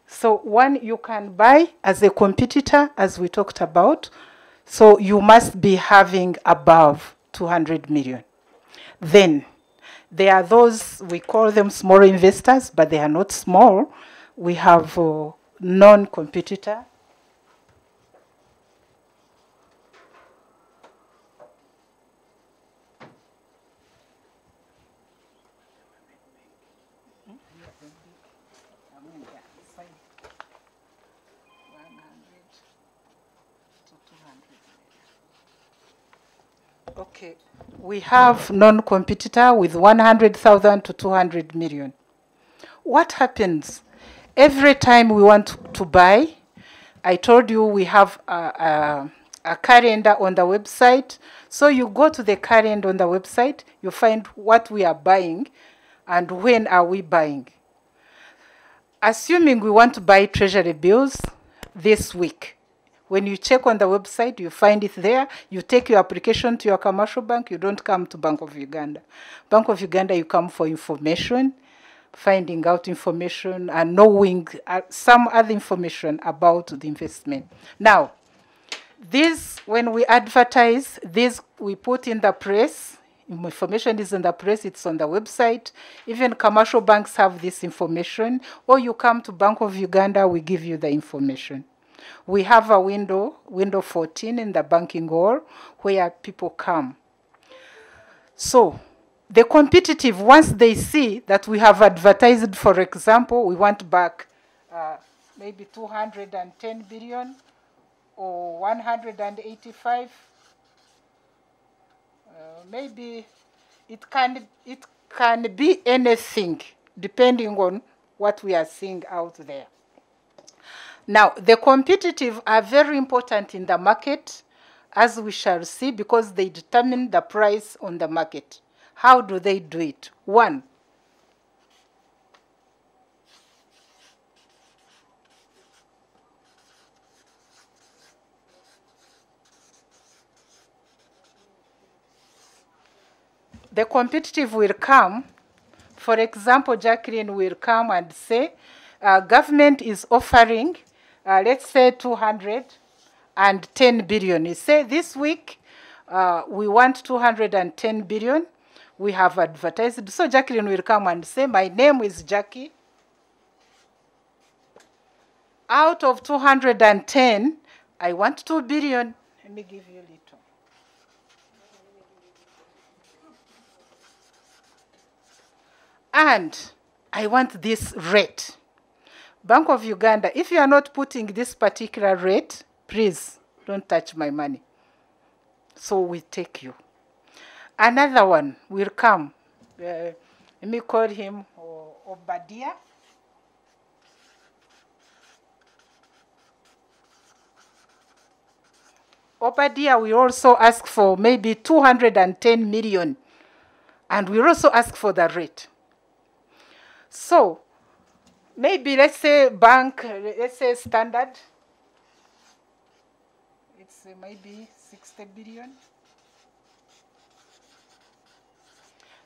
So one, you can buy as a competitor, as we talked about. So you must be having above two hundred million. Then there are those, we call them small investors, but they are not small. We have uh, non-competitor. Okay, we have non-competitor with one hundred thousand to two hundred million. What happens? Every time we want to buy, I told you we have a, a, a calendar on the website. So you go to the calendar on the website, you find what we are buying and when are we buying. Assuming we want to buy treasury bills this week, when you check on the website, you find it there. You take your application to your commercial bank. You don't come to Bank of Uganda. Bank of Uganda, you come for information, finding out information and knowing uh, some other information about the investment. Now, this, when we advertise, this we put in the press. Information is in the press. It's on the website. Even commercial banks have this information. Or you come to Bank of Uganda, we give you the information. We have a window, window fourteen in the banking hall, where people come. So the competitive, once they see that we have advertised, for example, we want back uh, maybe two hundred ten billion or one hundred eighty-five, uh, maybe it can, it can be anything depending on what we are seeing out there. Now, the competitive are very important in the market, as we shall see, because they determine the price on the market. How do they do it? One, the competitive will come. For example, Jacqueline will come and say, uh, government is offering Uh, let's say two hundred ten billion. You say this week uh, we want two hundred ten billion. We have advertised. So Jacqueline will come and say, my name is Jackie. Out of two hundred ten, I want two billion. Let me give you a little. And I want this rate. Bank of Uganda, if you are not putting this particular rate, please don't touch my money. So we take you. Another one will come. Uh, let me call him Obadiah. Obadiah, we also ask for maybe two hundred ten million. And we also ask for the rate. So, maybe let's say bank, let's say Standard, it's maybe sixty billion.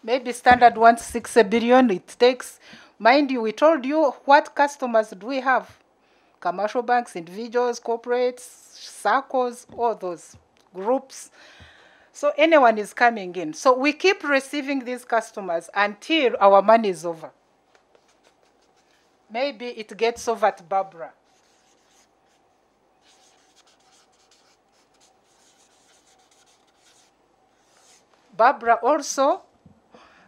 Maybe Standard wants sixty billion, it takes Mind you, we told you what customers do we have. Commercial banks, individuals, corporates, circles, all those groups. So anyone is coming in. So we keep receiving these customers until our money is over. Maybe it gets over at Barbara. Barbara also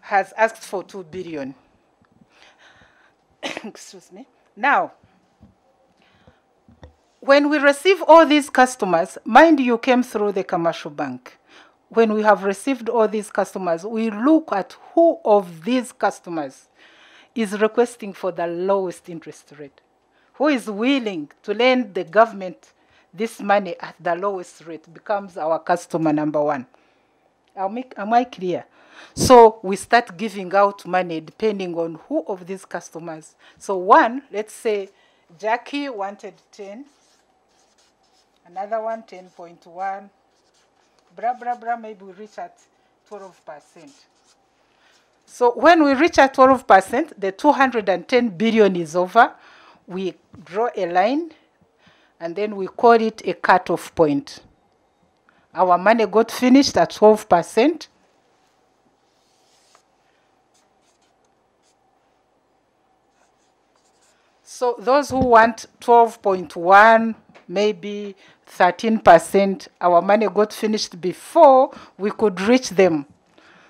has asked for two billion dollars. Excuse me. Now, when we receive all these customers, mind you came through the commercial bank. When we have received all these customers, we look at who of these customers is requesting for the lowest interest rate. Who is willing to lend the government this money at the lowest rate becomes our customer number one. I'll make, am I clear? So we start giving out money depending on who of these customers. So one, let's say Jackie wanted ten. Another one, ten point one. Blah, blah, blah, maybe we reach at twelve percent. So when we reach at twelve percent, the two hundred ten billion dollars is over. We draw a line, and then we call it a cutoff point. Our money got finished at twelve percent. So those who want twelve point one, maybe thirteen percent, our money got finished before we could reach them.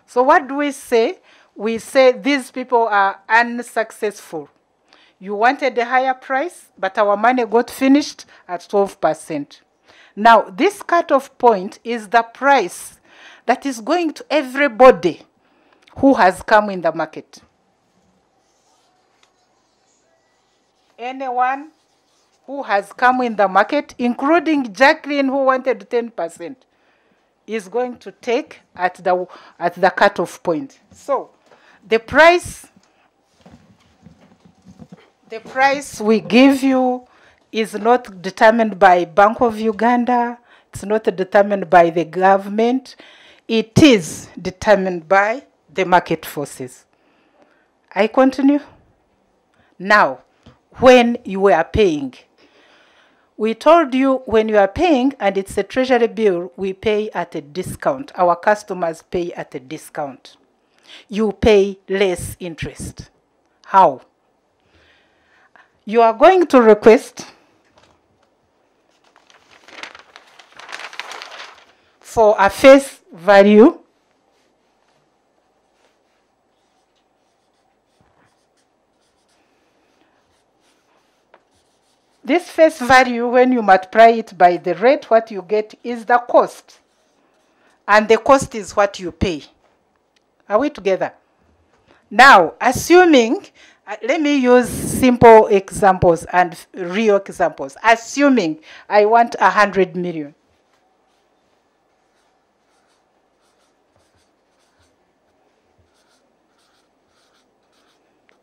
So what do we say? We say these people are unsuccessful. You wanted a higher price, but our money got finished at twelve percent. Now, this cutoff point is the price that is going to everybody who has come in the market. Anyone who has come in the market, including Jacqueline, who wanted ten percent, is going to take at the, at the cutoff point. So the price, the price we give you is not determined by Bank of Uganda. It's not determined by the government. It is determined by the market forces. I continue. Now, when you were paying, we told you when you are paying and it's a treasury bill, we pay at a discount. Our customers pay at a discount. You pay less interest. How? You are going to request for a face value . This face value, when you multiply it by the rate, what you get is the cost. And the cost is what you pay. Are we together? Now, assuming, uh, let me use simple examples and real examples. Assuming I want one hundred million.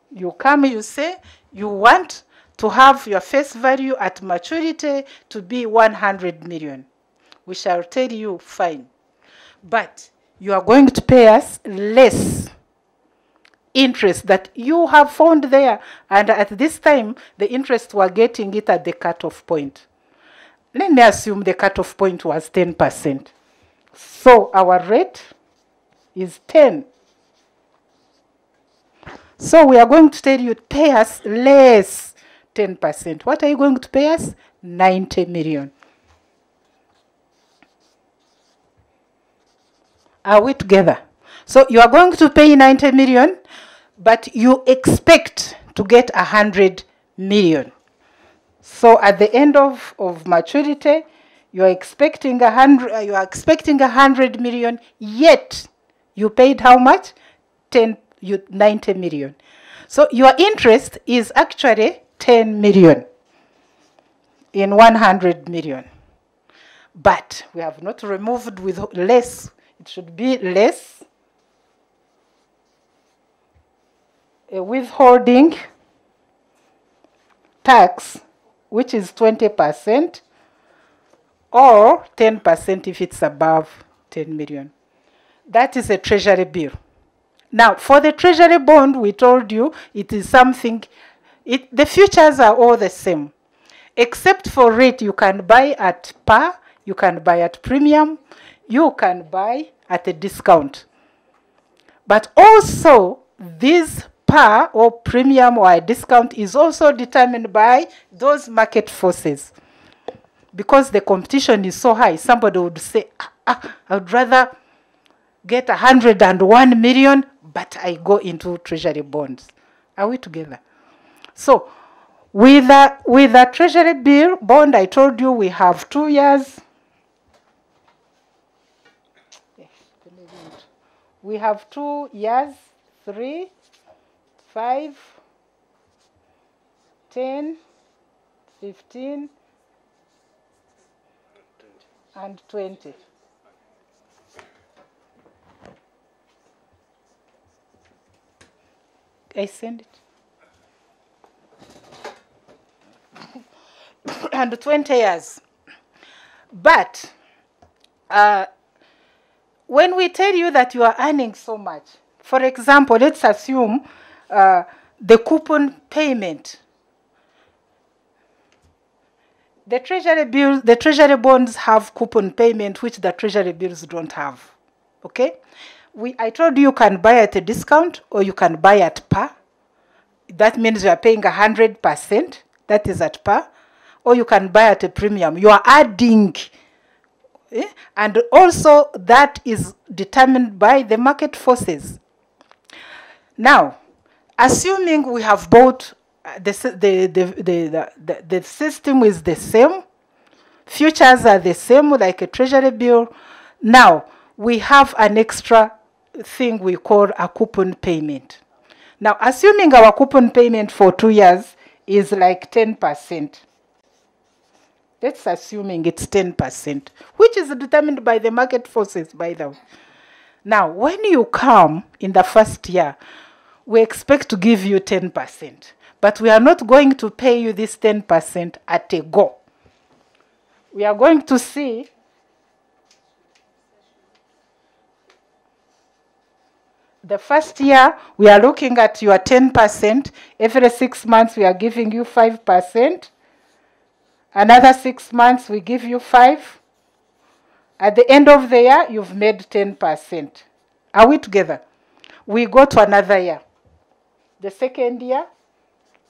You come, you say, you want to have your face value at maturity to be one hundred million. We shall tell you, fine. But you are going to pay us less interest that you have found there. And at this time, the interest we're getting it at the cutoff point. Let me assume the cutoff point was ten percent. So our rate is ten. So we are going to tell you, pay us less. ten percent. What are you going to pay us? ninety million. Are we together? So you are going to pay ninety million, but you expect to get one hundred million. So at the end of, of maturity, you are expecting one hundred, you are expecting one hundred million, yet you paid how much? ten, you, ninety million. So your interest is actually ten million in one hundred million. But we have not removed with less. It should be less. A withholding tax, which is twenty percent, or ten percent if it's above ten million. That is a treasury bill. Now, for the treasury bond, we told you it is something, it, the futures are all the same. Except for rate, you can buy at par, you can buy at premium, you can buy at a discount. But also, this par or premium or a discount is also determined by those market forces. Because the competition is so high, somebody would say, ah, ah, I would rather get one hundred and one million, but I go into treasury bonds. Are we together? So, with a, with a treasury bill bond, I told you we have two years. We have two years, three, five, ten, fifteen, and twenty. I send it. And twenty years. But uh, when we tell you that you are earning so much, for example, let's assume uh, the coupon payment. The treasury bills, the treasury bonds have coupon payment, which the treasury bills don't have. Okay? We, I told you you can buy at a discount or you can buy at par. That means you are paying one hundred percent. That is at par. Or you can buy at a premium. You are adding. Eh? And also that is determined by the market forces. Now, assuming we have bought, uh, the, the, the, the, the, the system is the same. Futures are the same like a treasury bill. Now, we have an extra thing we call a coupon payment. Now, assuming our coupon payment for two years is like ten percent. That's assuming it's ten percent, which is determined by the market forces, by the way. Now, when you come in the first year, we expect to give you ten percent. But we are not going to pay you this ten percent at a go. We are going to see the first year, we are looking at your ten percent. Every six months, we are giving you five percent. Another six months, we give you five. At the end of the year, you've made ten percent. Are we together? We go to another year. The second year,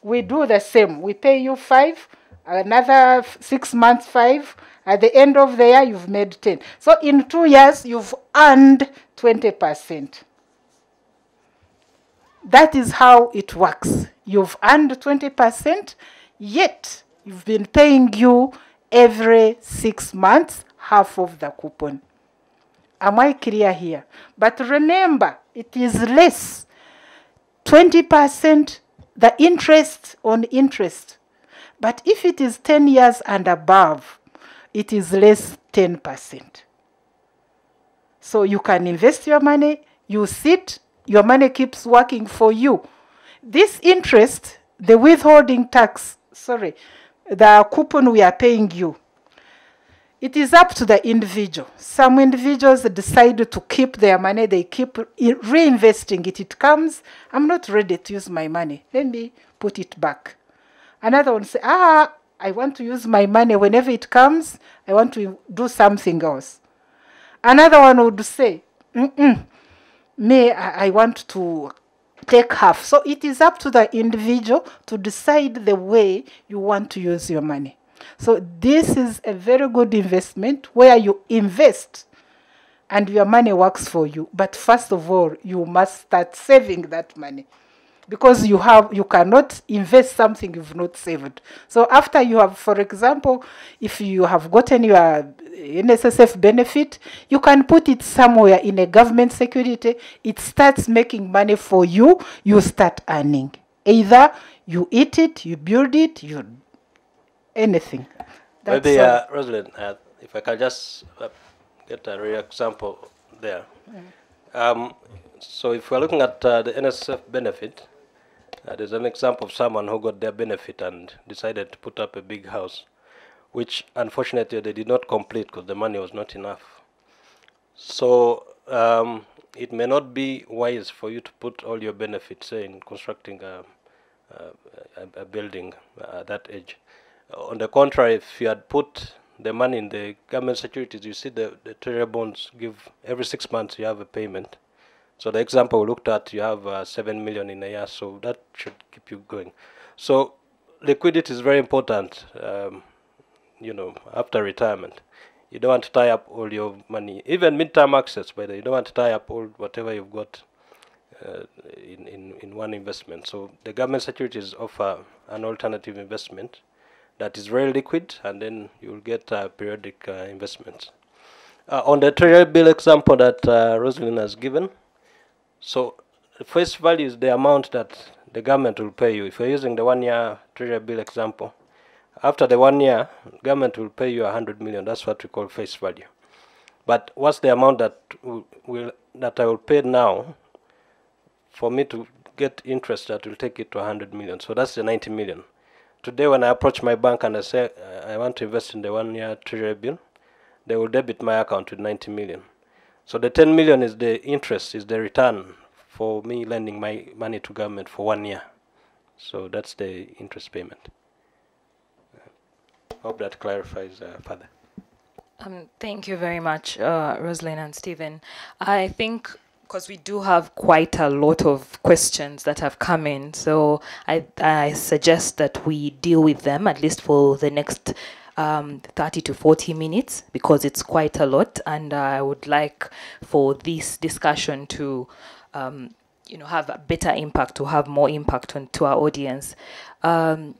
we do the same. We pay you five, another six months, five. At the end of the year, you've made ten. So in two years, you've earned twenty percent. That is how it works. You've earned twenty percent, yet you've been paying you every six months half of the coupon. Am I clear here? But remember, it is less. twenty percent, the interest on interest. But if it is ten years and above, it is less ten percent. So you can invest your money, you sit, your money keeps working for you. This interest, the withholding tax, sorry, the coupon we are paying you, it is up to the individual. Some individuals decide to keep their money. They keep reinvesting it. It comes, I'm not ready to use my money. Let me put it back. Another one says, ah, I want to use my money. Whenever it comes, I want to do something else. Another one would say, mm-mm. Me, I want to take half. So it is up to the individual to decide the way you want to use your money. So this is a very good investment where you invest and your money works for you. But first of all, you must start saving that money because you have you cannot invest something you've not saved. So after you have, for example, if you have gotten your N S S F benefit, you can put it somewhere in a government security. It starts making money for you. You start earning. Either you eat it, you build it, you anything. That's Maybe, uh, Rosalind, uh, if I can just uh, get a real example there. Mm. Um, so if we're looking at uh, the N S S F benefit, uh, there's an example of someone who got their benefit and decided to put up a big house, which unfortunately they did not complete because the money was not enough. So um, it may not be wise for you to put all your benefits say, in constructing a, a, a building at that age. On the contrary, if you had put the money in the government securities, you see the, the treasury bonds give every six months you have a payment. So the example we looked at, you have uh, seven million in a year, so that should keep you going. So liquidity is very important, um, you know, after retirement. You don't want to tie up all your money, even midterm access, by the way. You don't want to tie up all whatever you've got uh, in, in, in one investment. So the government securities offer an alternative investment that is very liquid, and then you'll get uh, periodic uh, investments. Uh, on the treasury bill example that uh, Rosalind has given, so the face value is the amount that the government will pay you. If you're using the one-year treasury bill example, after the one year, government will pay you a hundred million. That's what we call face value. But what's the amount that will that I will pay now for me to get interest that will take it to a hundred million? So that's the ninety million. Today, when I approach my bank and I say uh, I want to invest in the one-year treasury bill, they will debit my account with ninety million. So the ten million is the interest, is the return for me lending my money to government for one year. So that's the interest payment. Hope that clarifies uh, further. Um, thank you very much, uh, Rosalind and Stephen. I think because we do have quite a lot of questions that have come in, so I, I suggest that we deal with them at least for the next um, thirty to forty minutes, because it's quite a lot, and I would like for this discussion to um, you know, have a better impact, to have more impact on, to our audience. Um,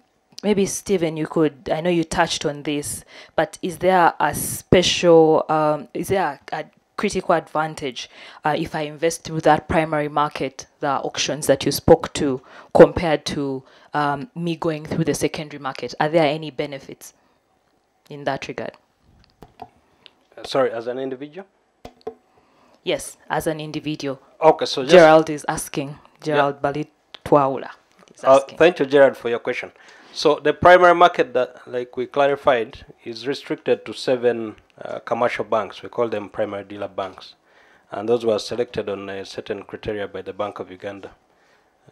Maybe, Stephen, you could, I know you touched on this, but is there a special, um, is there a, a critical advantage uh, if I invest through that primary market, the auctions that you spoke to, compared to um, me going through the secondary market? Are there any benefits in that regard? Uh, sorry, as an individual? Yes, as an individual. Okay, so just Gerald is asking, Gerald yeah. Balitwaula is asking. Uh, thank you, Gerald, for your question. So the primary market that, like we clarified, is restricted to seven uh, commercial banks. We call them primary dealer banks. And those were selected on a certain criteria by the Bank of Uganda,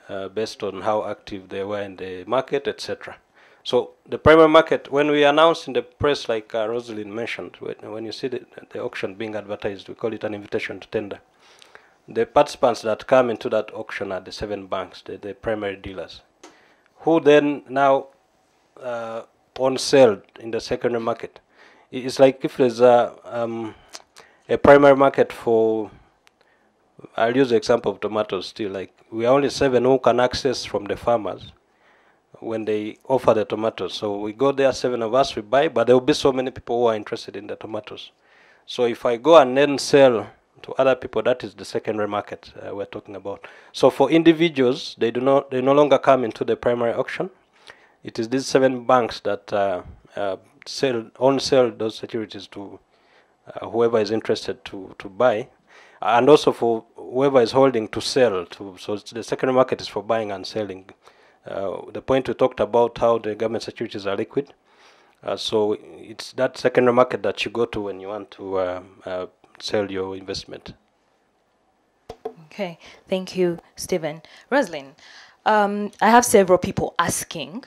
uh, based on how active they were in the market, et cetera. So the primary market, when we announced in the press, like uh, Rosalind mentioned, when, when you see the, the auction being advertised, we call it an invitation to tender. The participants that come into that auction are the seven banks, the, the primary dealers, who then now uh, on sale in the secondary market. It's like if there's a, um, a primary market for, I'll use the example of tomatoes still, like we are only seven who can access from the farmers when they offer the tomatoes. So we go there, seven of us, we buy, but there will be so many people who are interested in the tomatoes. So if I go and then sell to other people, that is the secondary market uh, we're talking about. So for individuals, they do not, they no longer come into the primary auction. It is these seven banks that uh, uh, sell, on sell those securities to uh, whoever is interested to, to buy, and also for whoever is holding to sell to. So the secondary market is for buying and selling. Uh, the point we talked about how the government securities are liquid. Uh, so it's that secondary market that you go to when you want to uh, uh, sell your investment. Okay, thank you, Stephen. Rosalind, um, I have several people asking,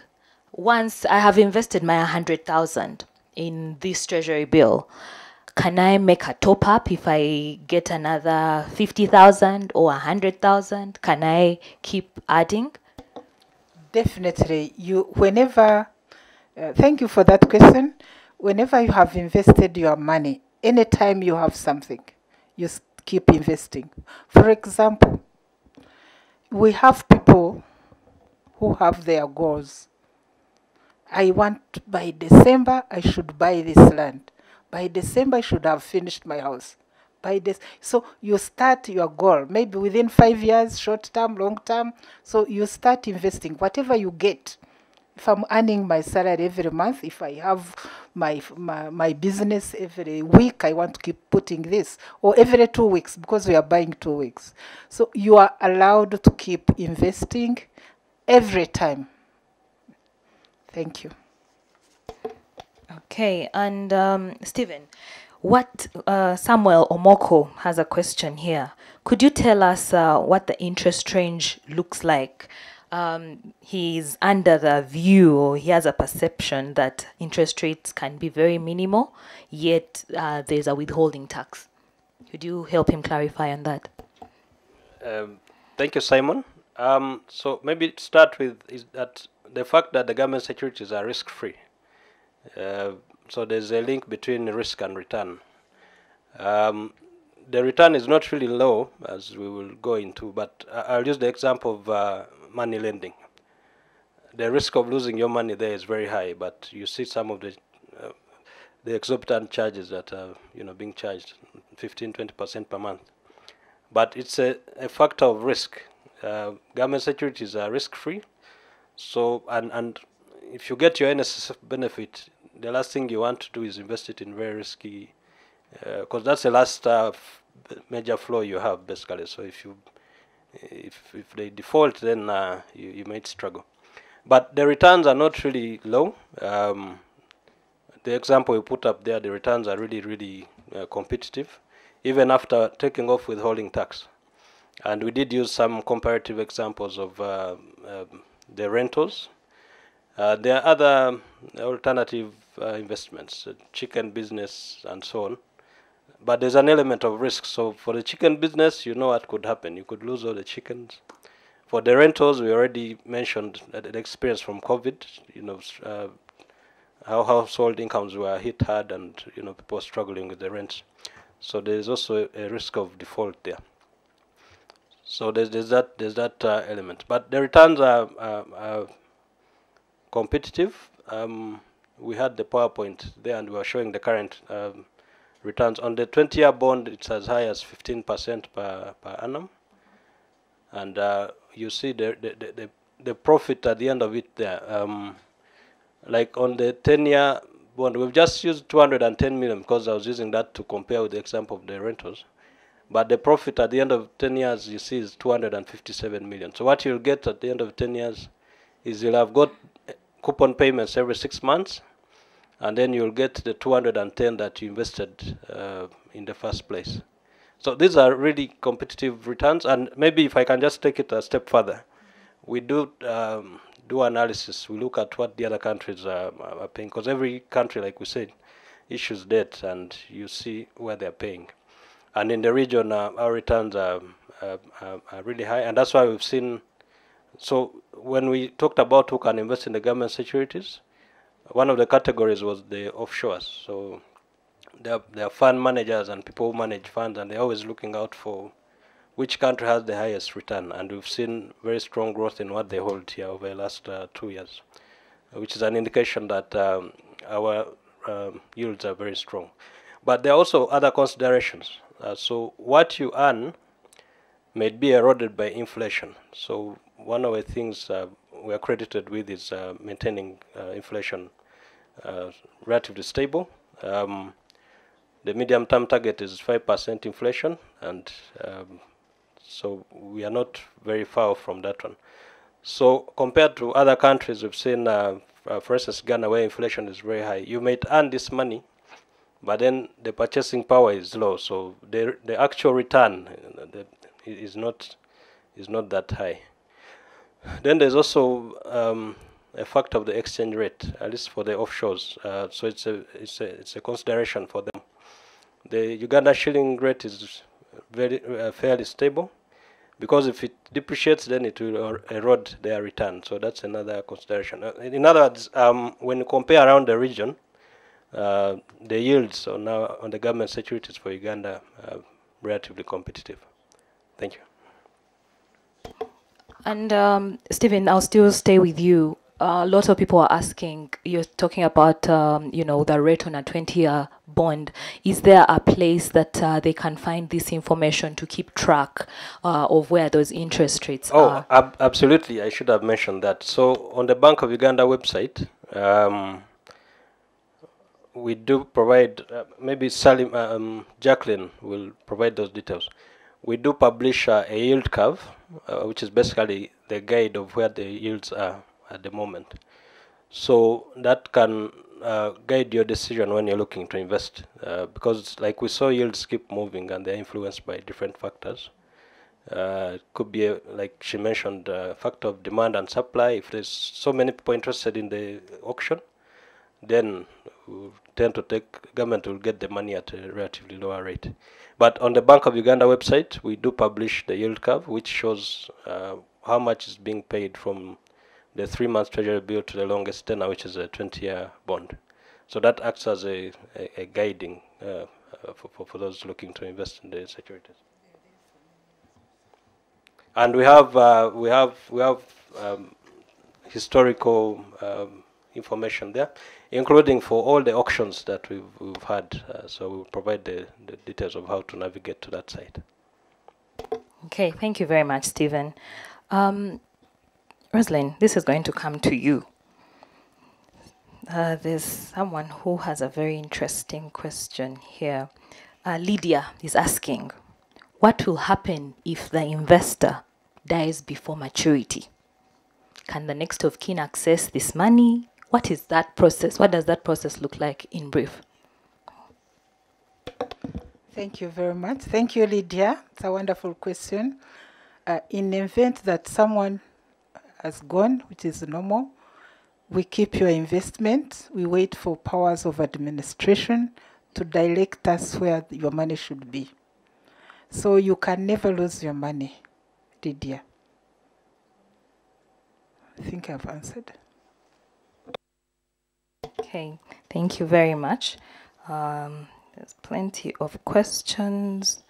once I have invested my one hundred thousand in this treasury bill, can I make a top up if I get another fifty thousand or one hundred thousand? Can I keep adding? Definitely. You, whenever, uh, thank you for that question. Whenever you have invested your money, anytime you have something, you keep investing. For example, we have people who have their goals. I want, by December, I should buy this land. By December, I should have finished my house. By this, so you start your goal, maybe within five years, short term, long term. So you start investing. Whatever you get, if I'm earning my salary every month, if I have my, my my business every week, I want to keep putting this, or every two weeks because we are buying two weeks. So you are allowed to keep investing every time. Thank you. Okay, and um, Stephen, What uh, Samuel Omoko has a question here. Could you tell us uh, what the interest range looks like? Um, he's under the view, or he has a perception that interest rates can be very minimal, yet uh, there's a withholding tax. Could you help him clarify on that? Um, thank you, Simon. Um, so maybe start with is that the fact that the government securities are risk-free. Uh, So there's a link between risk and return. Um, the return is not really low, as we will go into, but I'll use the example of uh, money lending. The risk of losing your money there is very high, but you see some of the uh, the exorbitant charges that are you know being charged, fifteen, twenty percent per month. But it's a, a factor of risk. Uh, government securities are risk-free, so and and if you get your N S S F benefit, the last thing you want to do is invest it in very risky, because uh, that's the last uh, f major flow you have basically. So if you, if if they default, then uh, you you might struggle. But the returns are not really low. Um, the example we put up there, the returns are really really uh, competitive, even after taking off withholding tax. And we did use some comparative examples of uh, uh, the rentals. Uh, there are other alternative uh, investments, uh, chicken business and so on. But there's an element of risk. So for the chicken business, you know what could happen. You could lose all the chickens. For the rentals, we already mentioned the experience from COVID, you know, uh, how household incomes were hit hard and, you know, people struggling with the rents. So there's also a, a risk of default there. So there's, there's that, there's that uh, element. But the returns are... are, are competitive. Um, we had the PowerPoint there and we were showing the current um, returns. On the twenty-year bond, it's as high as fifteen percent per, per annum. And uh, you see the, the, the, the profit at the end of it there. Um, like on the ten-year bond, we've just used two hundred ten million because I was using that to compare with the example of the rentals. But the profit at the end of ten years, you see, is two hundred fifty-seven million. So what you'll get at the end of ten years is you'll have got coupon payments every six months, and then you'll get the two hundred ten that you invested uh, in the first place. So these are really competitive returns, and maybe if I can just take it a step further. We do um, do analysis. We look at what the other countries are, are paying, because every country, like we said, issues debt, and you see where they're paying. And in the region, uh, our returns are, are, are really high, and that's why we've seen. So when we talked about who can invest in the government securities, one of the categories was the offshores. So there are fund managers and people who manage funds, and they're always looking out for which country has the highest return. And we've seen very strong growth in what they hold here over the last uh, two years, which is an indication that um, our um, yields are very strong. But there are also other considerations. Uh, so what you earn may be eroded by inflation. So one of the things uh, we are credited with is uh, maintaining uh, inflation uh, relatively stable. Um, the medium-term target is five percent inflation, and um, so we are not very far from that one. So compared to other countries, we've seen, uh, uh, for instance, Ghana, where inflation is very high. You might earn this money, but then the purchasing power is low, so the, the actual return is not, is not that high. Then there's also um, a factor of the exchange rate, at least for the offshores. Uh, so it's a it's a it's a consideration for them. The Uganda shilling rate is very uh, fairly stable, because if it depreciates, then it will erode their return. So that's another consideration. Uh, in other words, um, when you compare around the region, uh, the yields on our, on the government securities for Uganda are relatively competitive. Thank you. And um, Stephen, I'll still stay with you. Uh, a lot of people are asking, you're talking about, um, you know, the rate on a twenty-year bond. Is there a place that uh, they can find this information to keep track uh, of where those interest rates oh, are? Oh, ab absolutely. I should have mentioned that. So on the Bank of Uganda website, um, we do provide, uh, maybe Salim, um, Jacqueline will provide those details. We do publish uh, a yield curve, uh, which is basically the guide of where the yields are at the moment. So that can uh, guide your decision when you're looking to invest, uh, because like we saw, yields keep moving and they're influenced by different factors. Uh, it could be, a, like she mentioned, a factor of demand and supply. If there's so many people interested in the auction, then we'll tend to take, government will get the money at a relatively lower rate. But on the Bank of Uganda website, we do publish the yield curve, which shows uh, how much is being paid from the three-month treasury bill to the longest tenor, which is a twenty-year bond. So that acts as a, a, a guiding uh, for, for, for those looking to invest in the securities. And we have uh, we have we have um, historical um, information there, including for all the auctions that we've, we've had. Uh, so we'll provide the, the details of how to navigate to that site. Okay, thank you very much, Stephen. Um, Rosalind, this is going to come to you. Uh, there's someone who has a very interesting question here. Uh, Lydia is asking, what will happen if the investor dies before maturity? Can the next of kin access this money? What is that process? What does that process look like in brief? Thank you very much. Thank you, Lydia. It's a wonderful question. Uh, in the event that someone has gone, which is normal, we keep your investment. We wait for powers of administration to direct us where your money should be. So you can never lose your money, Lydia. I think I've answered. Okay, thank you very much. Um, there's plenty of questions.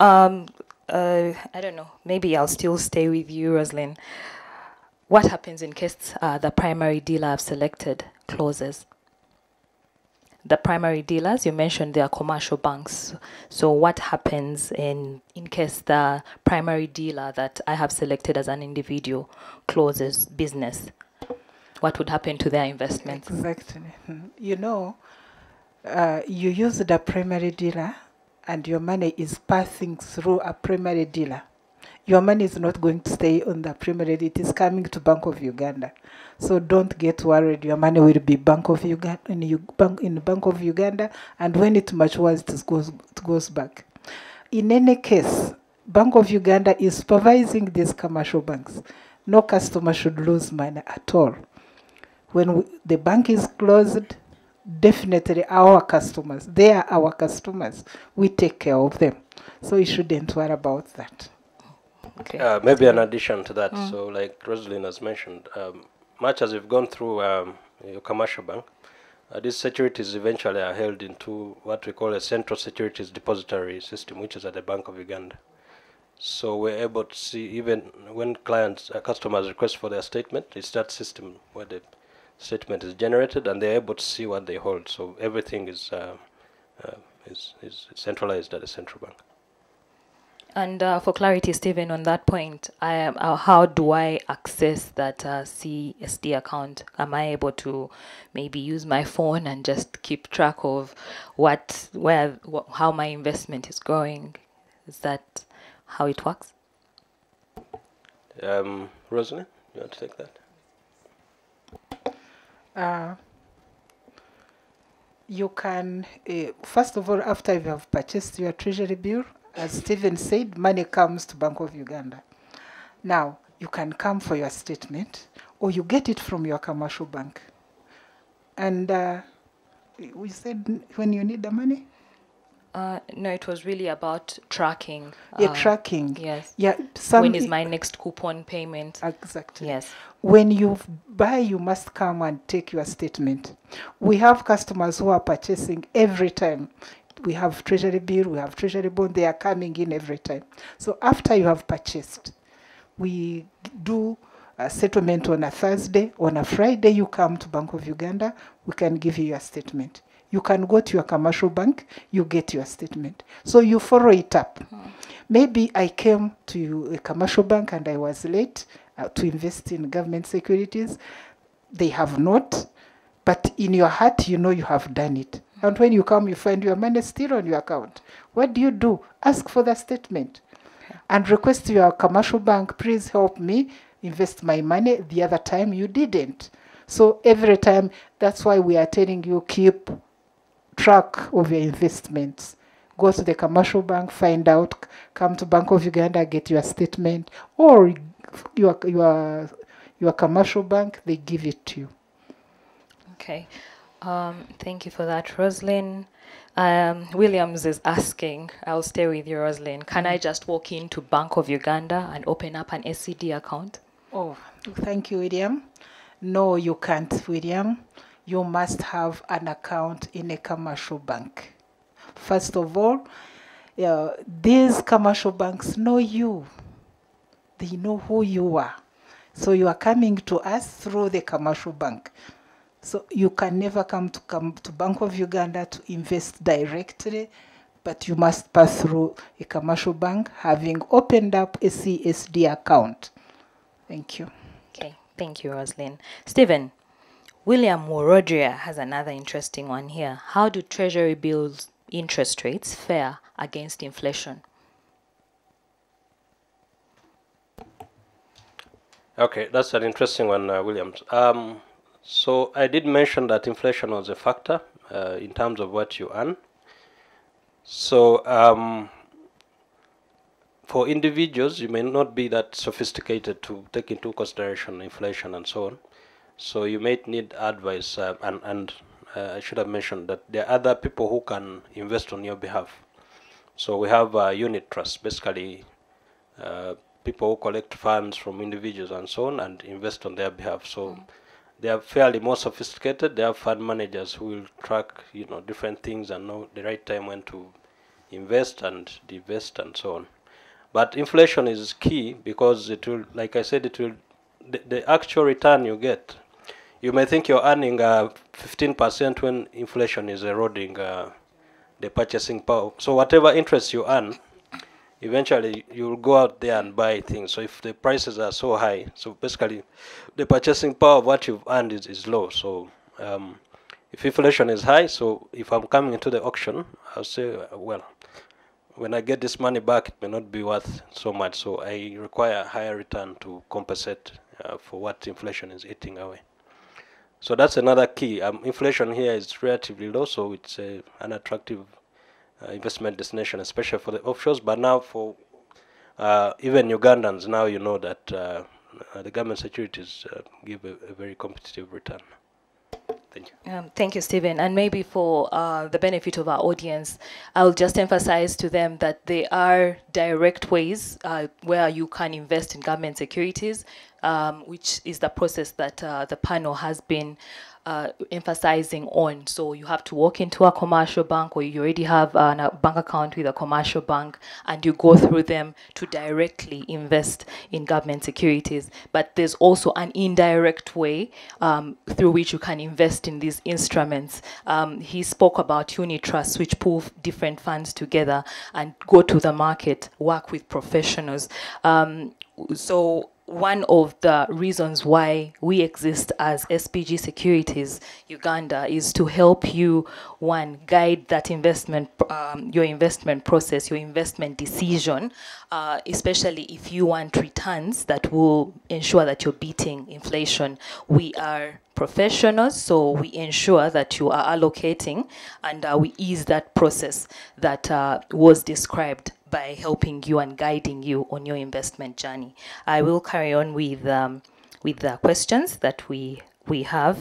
Um, uh, I don't know, maybe I'll still stay with you, Rosalind. What happens in case uh, the primary dealer I've selected closes? The primary dealers, you mentioned they are commercial banks. So what happens in, in case the primary dealer that I have selected as an individual closes business? What would happen to their investments? Exactly. You know, uh, you use the primary dealer and your money is passing through a primary dealer. Your money is not going to stay on the primary dealer. It is coming to Bank of Uganda. So don't get worried. Your money will be Bank of Uganda, in, U bank, in Bank of Uganda, and when it matures, it goes, it goes back. In any case, Bank of Uganda is supervising these commercial banks. No customer should lose money at all. When we, the bank is closed, definitely our customers, they are our customers. We take care of them. So you shouldn't worry about that. Okay. Uh, maybe an addition to that, mm. so like Rosalind has mentioned, um, much as we've gone through um, your commercial bank, uh, these securities eventually are held into what we call a central securities depository system, which is at the Bank of Uganda. So we're able to see, even when clients, uh, customers request for their statement, it's that system where the statement is generated and they're able to see what they hold. So everything is, uh, uh, is, is centralized at the central bank. And uh, for clarity, Stephen, on that point, I am, uh, how do I access that uh, C S D account? Am I able to maybe use my phone and just keep track of what, where, wh how my investment is going? Is that how it works? Um, Rosalind, you want to take that? Uh, you can, uh, first of all, after you have purchased your treasury bill, as Stephen said, money comes to Bank of Uganda. Now, you can come for your statement, or you get it from your commercial bank. And uh, we said when you need the money? Uh, no, it was really about tracking. Yeah, uh, tracking. Yes. Yeah, some when is my next coupon payment? Exactly. Yes. When you buy, you must come and take your statement. We have customers who are purchasing every time. We have treasury bill, we have treasury bond, they are coming in every time. So after you have purchased, we do a settlement on a Thursday, on a Friday you come to Bank of Uganda, we can give you your statement. You can go to your commercial bank, you get your statement. So you follow it up. Mm. Maybe I came to a commercial bank and I was late uh, to invest in government securities. They have not, but in your heart you know you have done it. And when you come, you find your money still on your account. What do you do? Ask for the statement. Okay. And request your commercial bank, please help me invest my money the other time you didn't. So every time, that's why we are telling you, keep track of your investments. Go to the commercial bank, find out, come to Bank of Uganda, get your statement, or your, your, your commercial bank, they give it to you. Okay. Um, thank you for that, Rosalind. Um, Williams is asking, I'll stay with you, Rosalind, can I just walk into Bank of Uganda and open up an S C D account? Oh, thank you, William. No, you can't, William. You must have an account in a commercial bank. First of all, uh, these commercial banks know you. They know who you are. So you are coming to us through the commercial bank. So you can never come to, come to Bank of Uganda to invest directly, but you must pass through a commercial bank having opened up a C S D account. Thank you. Okay, thank you, Rosalind. Stephen, William Worodria has another interesting one here. How do Treasury bills interest rates fare against inflation? Okay, that's an interesting one, uh, Williams. Um, So I did mention that inflation was a factor uh, in terms of what you earn. So um, for individuals, you may not be that sophisticated to take into consideration inflation and so on. So you may need advice, uh, and, and uh, I should have mentioned that there are other people who can invest on your behalf. So we have uh, unit trusts, basically uh, people who collect funds from individuals and so on and invest on their behalf. So. Mm-hmm. They are fairly more sophisticated. They have fund managers who will track, you know, different things and know the right time when to invest and divest and so on. But inflation is key because it will, like I said, it will, the, the actual return you get. You may think you're earning fifteen percent uh, when inflation is eroding uh, the purchasing power. So whatever interest you earn, eventually you will go out there and buy things. So if the prices are so high, so basically the purchasing power of what you've earned is, is low. So um, if inflation is high, so if I'm coming into the auction, I'll say, well, when I get this money back, it may not be worth so much. So I require a higher return to compensate uh, for what inflation is eating away. So that's another key. Um, inflation here is relatively low, so it's uh, an attractive Uh, investment destination, especially for the offshores. But now for uh, even Ugandans, now you know that uh, the government securities uh, give a, a very competitive return. Thank you. Um, thank you, Stephen. And maybe for uh, the benefit of our audience, I'll just emphasize to them that there are direct ways uh, where you can invest in government securities, um, which is the process that uh, the panel has been Uh, emphasizing on. So you have to walk into a commercial bank, or you already have an, a bank account with a commercial bank, and you go through them to directly invest in government securities. But there's also an indirect way um, through which you can invest in these instruments. Um, he spoke about unit trusts, which pull different funds together and go to the market, work with professionals. Um, so one of the reasons why we exist as S B G Securities Uganda is to help you, one, guide that investment, um, your investment process, your investment decision, uh, especially if you want returns that will ensure that you're beating inflation. We are professionals, so we ensure that you are allocating, and uh, we ease that process that uh, was described by helping you and guiding you on your investment journey. I will carry on with um, with the questions that we we have.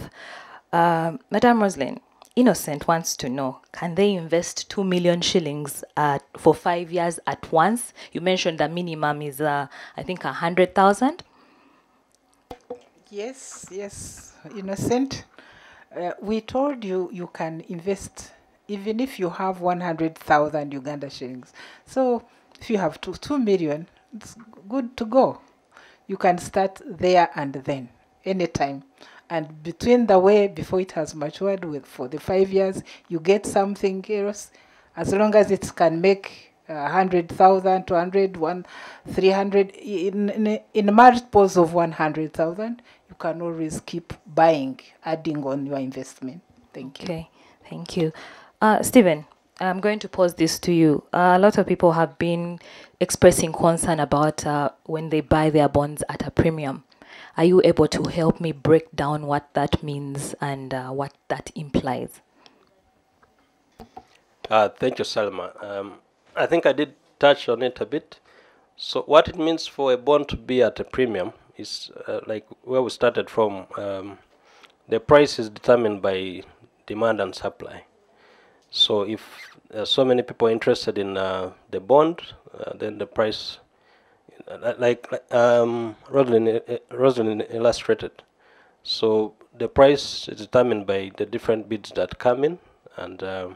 Uh, Madam Rosalind, Innocent wants to know, can they invest two million shillings at, for five years at once? You mentioned the minimum is, uh, I think, a hundred thousand. Yes, yes, Innocent. Uh, we told you you can invest even if you have one hundred thousand Uganda shillings. So if you have two, two million, it's good to go. You can start there and then, anytime. And between the way, before it has matured with, for the five years, you get something else. As long as it can make uh, one hundred thousand, two hundred, one, three hundred, in, in, in multiples of one hundred thousand, you can always keep buying, adding on your investment. Thank you. Okay, thank you. Uh, Stephen, I'm going to pose this to you. Uh, a lot of people have been expressing concern about uh, when they buy their bonds at a premium. Are you able to help me break down what that means and uh, what that implies? Uh, thank you, Salma. Um, I think I did touch on it a bit. So what it means for a bond to be at a premium is uh, like where we started from. Um, the price is determined by demand and supply. So if uh, so many people are interested in uh, the bond, uh, then the price, uh, like um, Rosalind, uh, Rosalind illustrated. So the price is determined by the different bids that come in. And uh,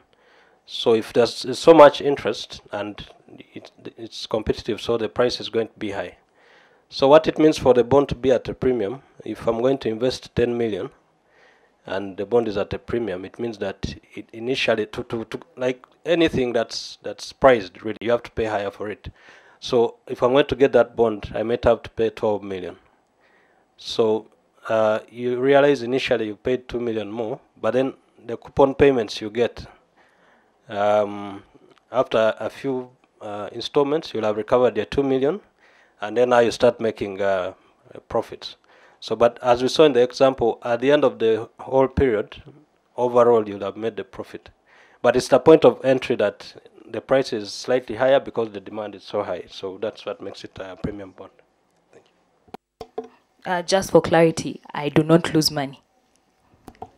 so if there's so much interest and it, it's competitive, so the price is going to be high. So what it means for the bond to be at a premium, if I'm going to invest ten million, and the bond is at a premium, it means that it initially, to, to, to like anything that's that's priced, really, you have to pay higher for it. So if I'm going to get that bond, I might have to pay twelve million. So uh, you realize initially you paid two million more, but then the coupon payments you get um, after a few uh, installments, you'll have recovered your two million, and then now you start making uh, profits. So, but as we saw in the example, at the end of the whole period, overall you'll have made the profit. But it's the point of entry that the price is slightly higher because the demand is so high. So that's what makes it a premium bond. Thank you. Uh, just for clarity, I do not lose money.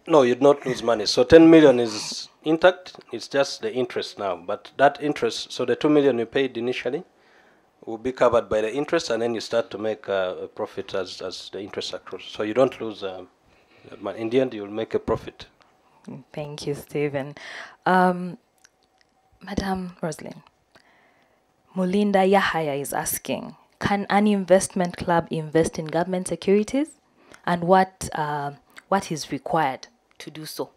No, you do not lose money. So ten million is intact. It's just the interest now. But that interest, so the two million you paid initially, will be covered by the interest, and then you start to make uh, a profit as, as the interest accrues. So you don't lose um, money. In the end, you'll make a profit. Thank you, Stephen. Um, Madam Rosalind, Mulinda Yahaya is asking, can an investment club invest in government securities? And what uh, what is required to do so?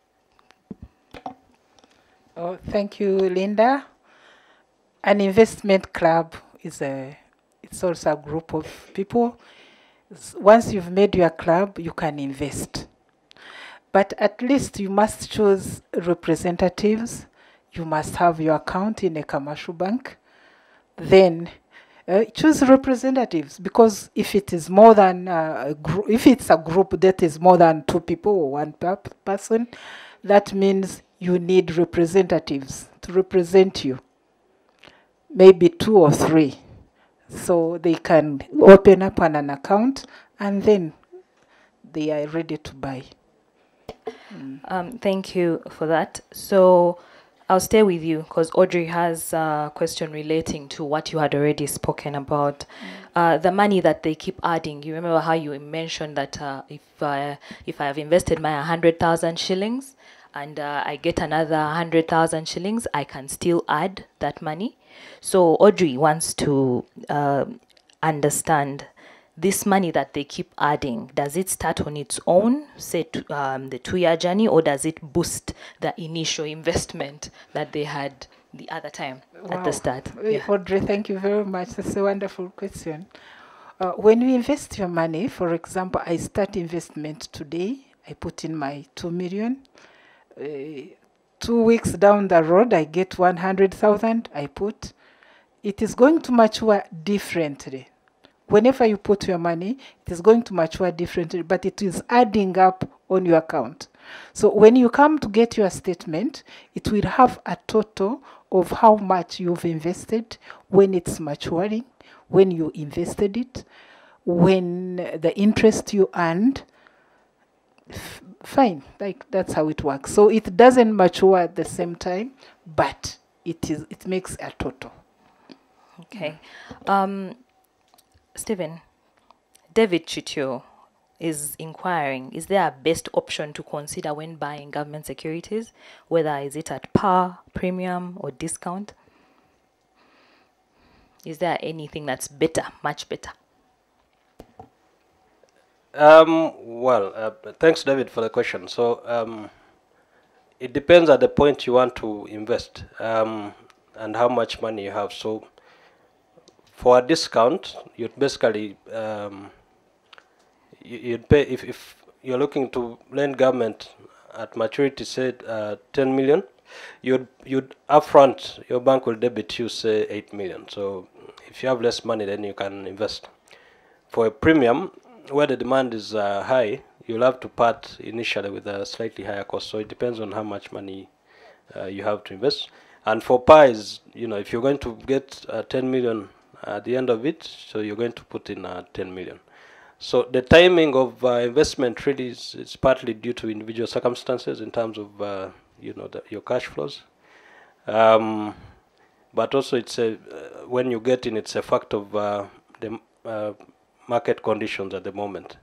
Oh, thank you, Linda. An investment club is a, it's also a group of people. Once you've made your club, you can invest. But at least you must choose representatives. You must have your account in a commercial bank. Then uh, choose representatives, because if it is more than a group, if it's a group that is more than two people or one per person, that means you need representatives to represent you. Maybe two or three, so they can open up an, an account, and then they are ready to buy. Mm. Um, thank you for that. So I'll stay with you because Audrey has a question relating to what you had already spoken about. Mm. Uh, the money that they keep adding. You remember how you mentioned that uh, if, uh, if I have invested my one hundred thousand shillings and uh, I get another one hundred thousand shillings, I can still add that money. So Audrey wants to uh, understand this money that they keep adding. Does it start on its own, say to, um, the two-year journey, or does it boost the initial investment that they had the other time wow. at the start? Yeah. Audrey, thank you very much. That's a wonderful question. Uh, when you invest your money, for example, I start investment today. I put in my two million dollars. Uh, Two weeks down the road, I get one hundred thousand, I put. It is going to mature differently. Whenever you put your money, it is going to mature differently, but it is adding up on your account. So when you come to get your statement, it will have a total of how much you've invested, when it's maturing, when you invested it, when the interest you earned. Fine, like that's how it works. So it doesn't mature at the same time, but it is it makes a total. Okay. Um, Stephen, David Chicho is inquiring, is there a best option to consider when buying government securities, whether is it at par, premium, or discount? Is there anything that's better, much better? Um, well, uh, thanks, David, for the question. So um, it depends at the point you want to invest um, and how much money you have. So for a discount, you'd basically um, you'd pay if, if you're looking to lend government at maturity, say uh, ten million. You'd you'd upfront your bank will debit you say eight million. So if you have less money, then you can invest for a premium. where the demand is uh, high, you'll have to part initially with a slightly higher cost. So it depends on how much money uh, you have to invest. And for pies, you know, if you're going to get uh, ten million at the end of it, so you're going to put in uh, ten million. So the timing of uh, investment really is, is partly due to individual circumstances in terms of uh, you know the, your cash flows, um, but also it's a uh, when you get in, it's a fact of uh, the uh, market conditions at the moment.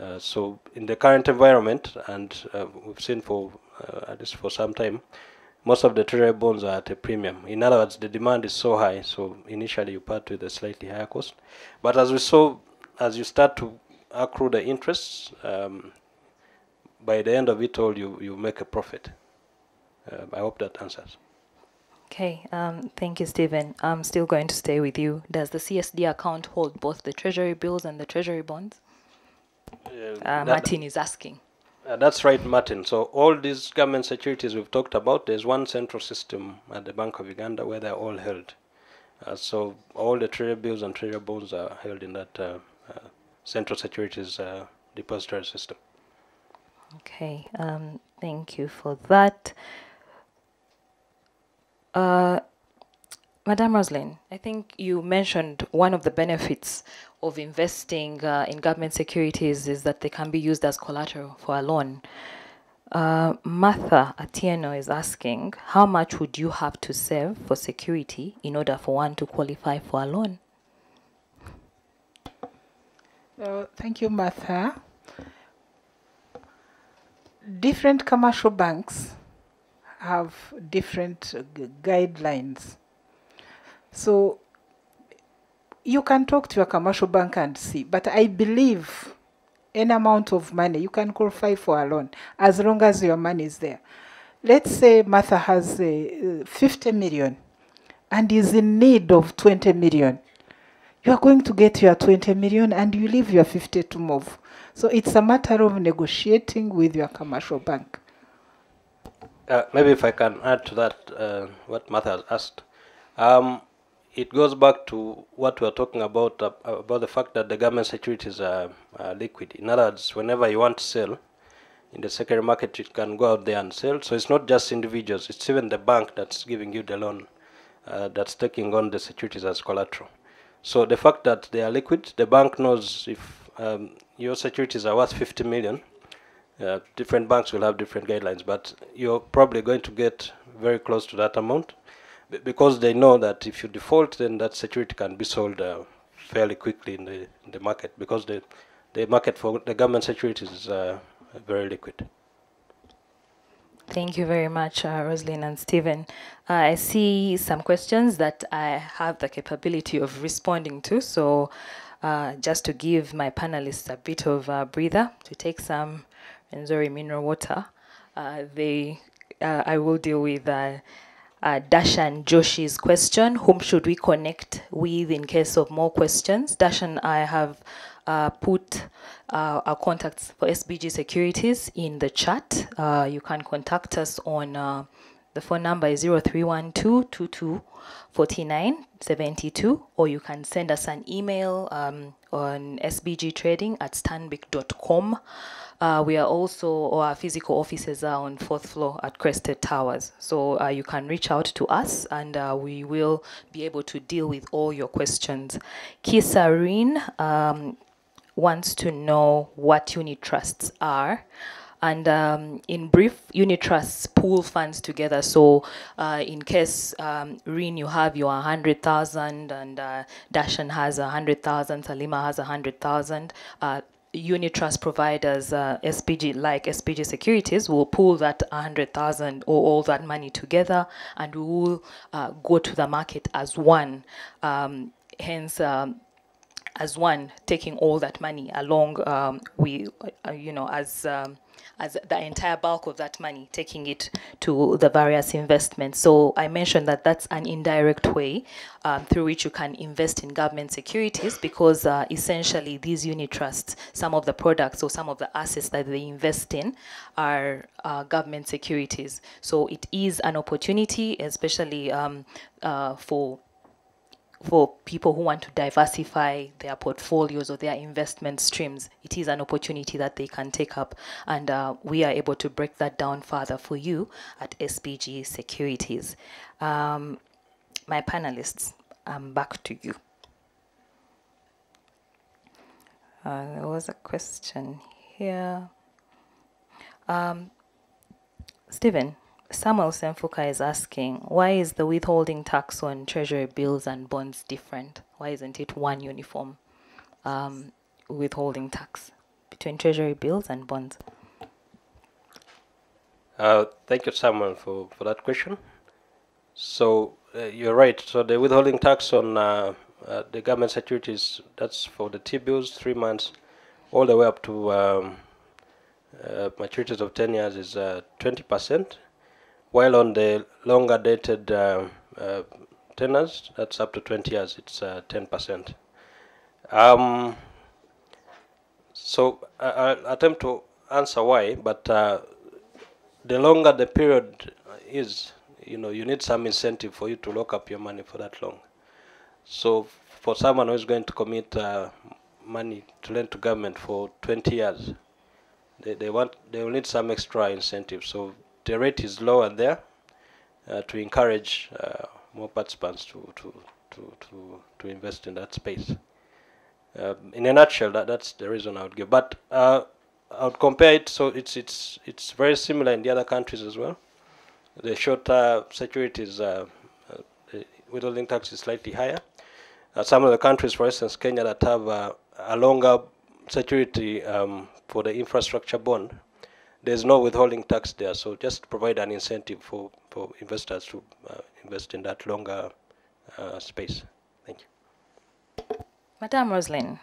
Uh, so in the current environment, and uh, we've seen for uh, at least for some time, most of the treasury bonds are at a premium. In other words, the demand is so high, so initially you part with a slightly higher cost. But as we saw, as you start to accrue the interest, um, by the end of it all, you, you make a profit. Uh, I hope that answers. Okay, um, thank you, Stephen. I'm still going to stay with you. Does the C S D account hold both the treasury bills and the treasury bonds? Uh, uh, Martin is asking. Uh, that's right, Martin. So all these government securities we've talked about, there's one central system at the Bank of Uganda where they're all held. Uh, so all the treasury bills and treasury bonds are held in that uh, uh, central securities uh, depository system. Okay, um, thank you for that. Uh, Madam Rosalind, I think you mentioned one of the benefits of investing uh, in government securities is that they can be used as collateral for a loan. Uh, Martha Atieno is asking, how much would you have to save for security in order for one to qualify for a loan? Uh, thank you, Martha. Different commercial banks have different uh, guidelines. So you can talk to your commercial bank and see, but I believe an amount of money, you can qualify for a loan as long as your money is there. Let's say Martha has uh, fifty million and is in need of twenty million. You are going to get your twenty million and you leave your fifty to move. So it's a matter of negotiating with your commercial bank. Uh, maybe if I can add to that, uh, what Martha has asked. Um, It goes back to what we were talking about, uh, about the fact that the government securities are, are liquid. In other words, whenever you want to sell in the secondary market, you can go out there and sell. So it's not just individuals, it's even the bank that's giving you the loan, uh, that's taking on the securities as collateral. So the fact that they are liquid, the bank knows if um, your securities are worth fifty million, uh, different banks will have different guidelines, but you're probably going to get very close to that amount, because they know that if you default, then that security can be sold uh, fairly quickly in the, in the market, because the, the market for the government securities is uh, very liquid. Thank you very much, uh, Rosalind and Stephen. Uh, I see some questions that I have the capability of responding to, so uh, just to give my panelists a bit of a breather, to take some Rwenzori mineral water, uh, they, uh, I will deal with uh, Uh, Dashan Joshi's question, whom should we connect with in case of more questions? Dashan, I have uh, put uh, our contacts for S B G Securities in the chat. Uh, you can contact us on, uh, the phone number is zero three one two, two two four nine seven two, or you can send us an email um, on s b g trading at stanbic dot com. Uh, we are also, or our physical offices are on fourth floor at Crested Towers. So uh, you can reach out to us and uh, we will be able to deal with all your questions. Kisarin um, wants to know what unit trusts are. And um, in brief, unit trusts pool funds together. So uh, in case, um, Rin, you have your one hundred thousand and uh, Dashan has one hundred thousand, Salima has one hundred thousand. Uh, unit trust providers, uh, S P G, like S P G Securities, will pool that one hundred thousand or all that money together, and we will uh, go to the market as one. Um, hence, um, as one, taking all that money along, um, we, uh, you know, as... Um, as the entire bulk of that money, taking it to the various investments. So I mentioned that that's an indirect way um, through which you can invest in government securities, because uh, essentially these unit trusts, some of the products or some of the assets that they invest in are uh, government securities. So it is an opportunity, especially um, uh, for for people who want to diversify their portfolios or their investment streams, it is an opportunity that they can take up, and uh, we are able to break that down further for you at S B G Securities. Um, my panelists, I'm back to you. Uh, there was a question here. Um, Stephen, Samuel Senfuka is asking, why is the withholding tax on treasury bills and bonds different? Why isn't it one uniform um, withholding tax between treasury bills and bonds? Uh, thank you, Samuel, for, for that question. So uh, you're right. So the withholding tax on uh, uh, the government securities, that's for the T-bills, three months, all the way up to um, uh, maturities of ten years is uh, twenty percent. While on the longer dated uh, uh, tenors, that's up to twenty years, it's uh, ten percent. Um, so I, I'll attempt to answer why, but uh, the longer the period is, you know, you need some incentive for you to lock up your money for that long. So for someone who is going to commit uh, money to lend to government for twenty years, they, they, want, they will need some extra incentive. So the rate is lower there uh, to encourage uh, more participants to, to, to, to, to invest in that space. Uh, in a nutshell, that, that's the reason I would give. But uh, I would compare it, so it's, it's, it's very similar in the other countries as well. The shorter securities, uh, uh, the withholding tax is slightly higher. Uh, some of the countries, for instance, Kenya, that have uh, a longer security um, for the infrastructure bond, there's no withholding tax there, so just provide an incentive for, for investors to uh, invest in that longer uh, space. Thank you. Madam Rosalind,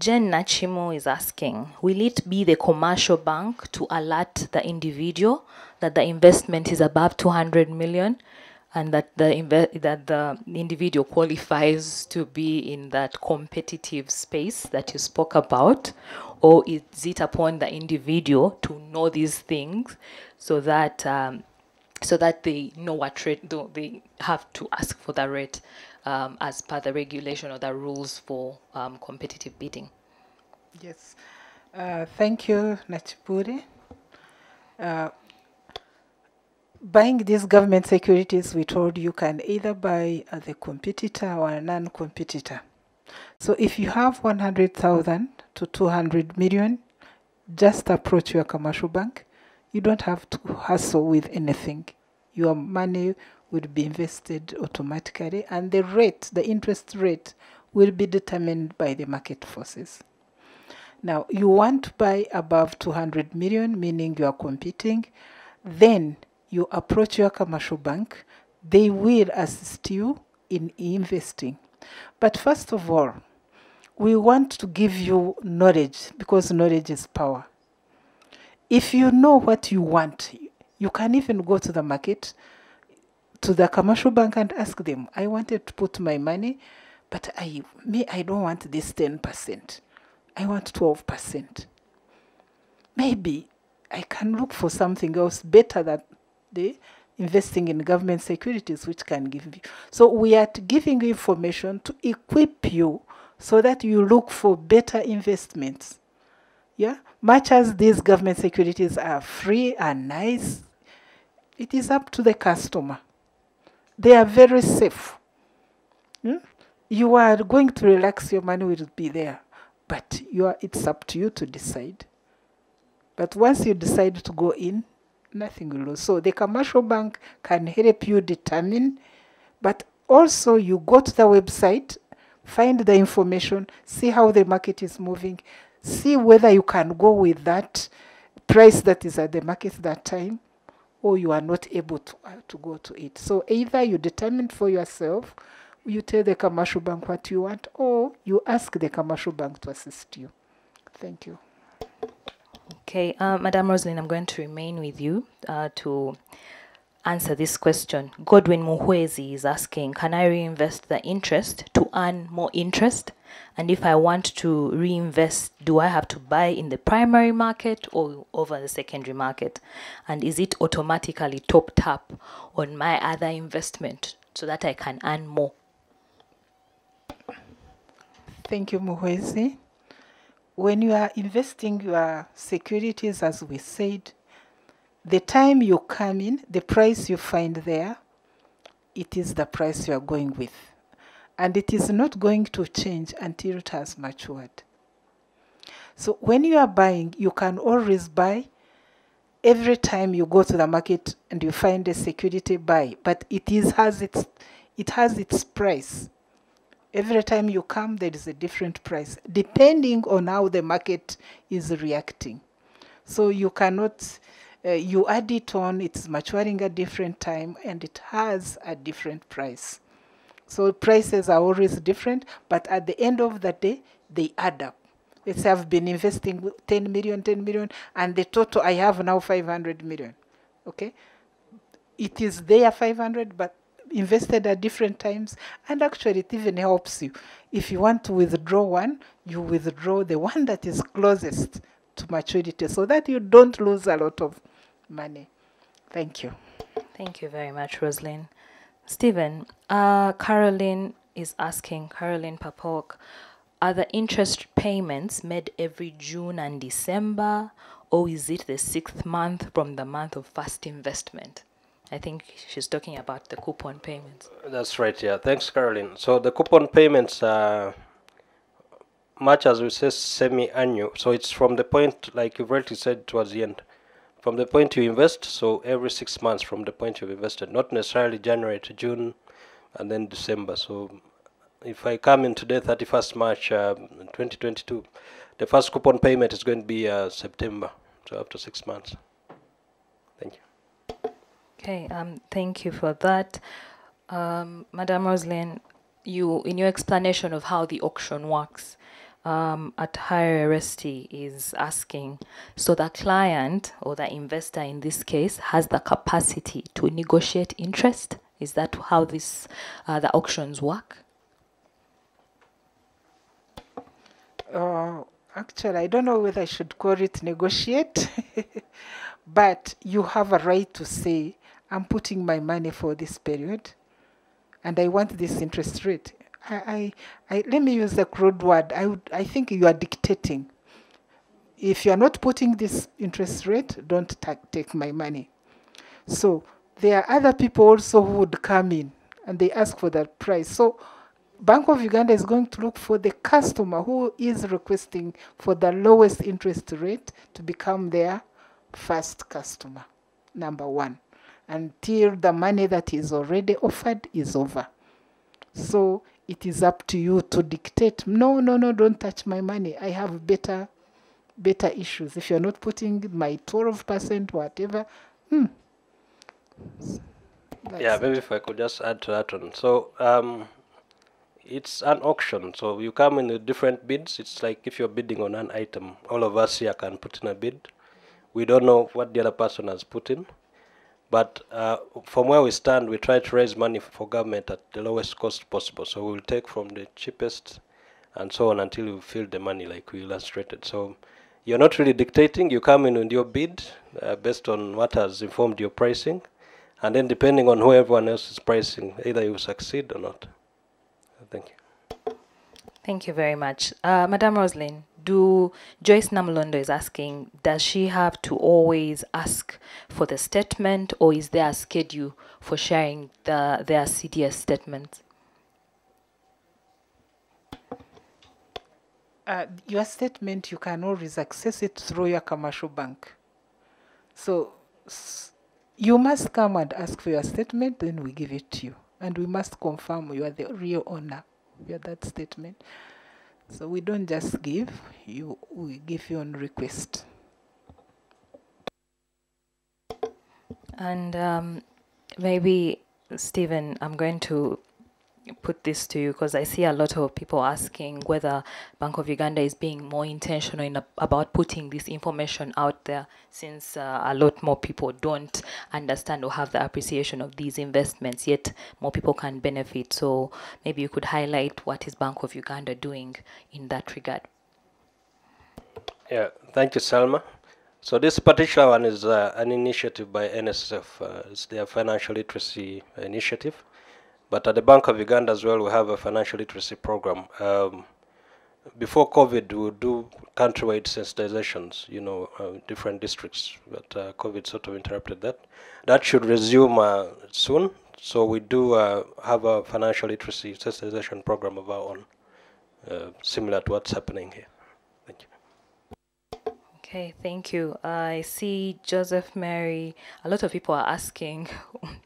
Jen Nachimo is asking, will it be the commercial bank to alert the individual that the investment is above two hundred million and that the, that the individual qualifies to be in that competitive space that you spoke about? Or is it upon the individual to know these things so that um, so that they know what rate, though they have to ask for the rate um, as per the regulation or the rules for um, competitive bidding? Yes. Uh, thank you, Nachipuri. Uh, buying these government securities, we told you can either buy as a competitor or a non-competitor. So if you have one hundred thousand to two hundred million, just approach your commercial bank. You don't have to hassle with anything. Your money would be invested automatically, and the rate, the interest rate, will be determined by the market forces. Now, you want to buy above two hundred million, meaning you are competing. Then you approach your commercial bank. They will assist you in investing. But first of all, we want to give you knowledge, because knowledge is power. If you know what you want, you can even go to the market, to the commercial bank, and ask them, I wanted to put my money, but I, me, I don't want this ten percent. I want twelve percent. Maybe I can look for something else better than the investing in government securities, which can give you. So we are giving you information to equip you so that you look for better investments. Yeah? Much as these government securities are free and nice, it is up to the customer. They are very safe. Hmm? You are going to relax, your money will be there, but you are, it's up to you to decide. But once you decide to go in, nothing will lose. So the commercial bank can help you determine, but also you go to the website, find the information, see how the market is moving, see whether you can go with that price that is at the market that time, or you are not able to, uh, to go to it. So either you determine for yourself, you tell the commercial bank what you want, or you ask the commercial bank to assist you. Thank you. Okay, uh, Madam Rosalind, I'm going to remain with you uh, to answer this question. Godwin Muhwezi is asking, can I reinvest the interest to earn more interest? And if I want to reinvest, do I have to buy in the primary market or over the secondary market? And is it automatically topped up on my other investment so that I can earn more? Thank you, Muhwezi. When you are investing your securities, as we said, the time you come in, the price you find there, it is the price you are going with. And it is not going to change until it has matured. So when you are buying, you can always buy. Every time you go to the market and you find a security, buy, but it is has its it has its price. Every time you come, there is a different price depending on how the market is reacting. So you cannot uh, you add it on. It's maturing at different time and it has a different price. So prices are always different, but at the end of the day, they add up. Let's say I've been investing ten million, ten million, and the total I have now five hundred million. Okay? It is there five hundred, but invested at different times, and actually it even helps you. If you want to withdraw one, you withdraw the one that is closest to maturity so that you don't lose a lot of money. Thank you. Thank you very much, Rosalind. Stephen, uh, Caroline is asking, Caroline Papok, are the interest payments made every June and December, or is it the sixth month from the month of first investment? I think she's talking about the coupon payments. That's right, yeah. Thanks, Caroline. So the coupon payments are much as we say semi-annual. So it's from the point, like you've already said towards the end, from the point you invest, so every six months from the point you've invested, not necessarily January to June and then December. So if I come in today, thirty-first March uh, twenty twenty-two, the first coupon payment is going to be uh, September, so after six months. Thank you. Okay, um, thank you for that. Um, Madam Rosalind, you, in your explanation of how the auction works, um, Attire Resti is asking, so the client or the investor in this case has the capacity to negotiate interest? Is that how this, uh, the auctions work? Uh, actually, I don't know whether I should call it negotiate, but you have a right to say, I'm putting my money for this period, and I want this interest rate. I, I, I let me use the crude word. I, would, I think you are dictating. If you are not putting this interest rate, don't ta take my money. So there are other people also who would come in, and they ask for that price. So Bank of Uganda is going to look for the customer who is requesting for the lowest interest rate to become their first customer, number one, until the money that is already offered is over. So it is up to you to dictate, no, no, no, don't touch my money. I have better, better issues. If you're not putting my twelve percent, whatever, hmm. That's yeah, maybe it. If I could just add to that one. So, um... it's an auction, so you come in with different bids. It's like if you're bidding on an item, all of us here can put in a bid. We don't know what the other person has put in, but uh, from where we stand, we try to raise money for government at the lowest cost possible. So we'll take from the cheapest and so on until you fill the money like we illustrated. So you're not really dictating. You come in with your bid uh, based on what has informed your pricing, and then depending on who everyone else is pricing, either you succeed or not. Thank you. Thank you very much. Uh, Madam Rosalind, do Joyce Namlondo is asking, does she have to always ask for the statement, or is there a schedule for sharing the, their C D S statements? Uh, your statement, you can always access it through your commercial bank. So s you must come and ask for your statement, then we give it to you. And we must confirm you are the real owner. You are that statement. So we don't just give, you, we give you on request. And um, maybe, Stephen, I'm going to put this to you because I see a lot of people asking whether Bank of Uganda is being more intentional in a, about putting this information out there, since uh, a lot more people don't understand or have the appreciation of these investments, yet more people can benefit. So maybe you could highlight what is Bank of Uganda doing in that regard. Yeah, thank you, Salma. So this particular one is uh, an initiative by N S S F. Uh, it's their financial literacy initiative. But at the Bank of Uganda as well, we have a financial literacy program. Um, before COVID, we would do countrywide sensitizations, you know, uh, different districts, but uh, COVID sort of interrupted that. That should resume uh, soon. So we do uh, have a financial literacy sensitization program of our own, uh, similar to what's happening here. Thank you. Okay, thank you. I see Joseph Mary. A lot of people are asking,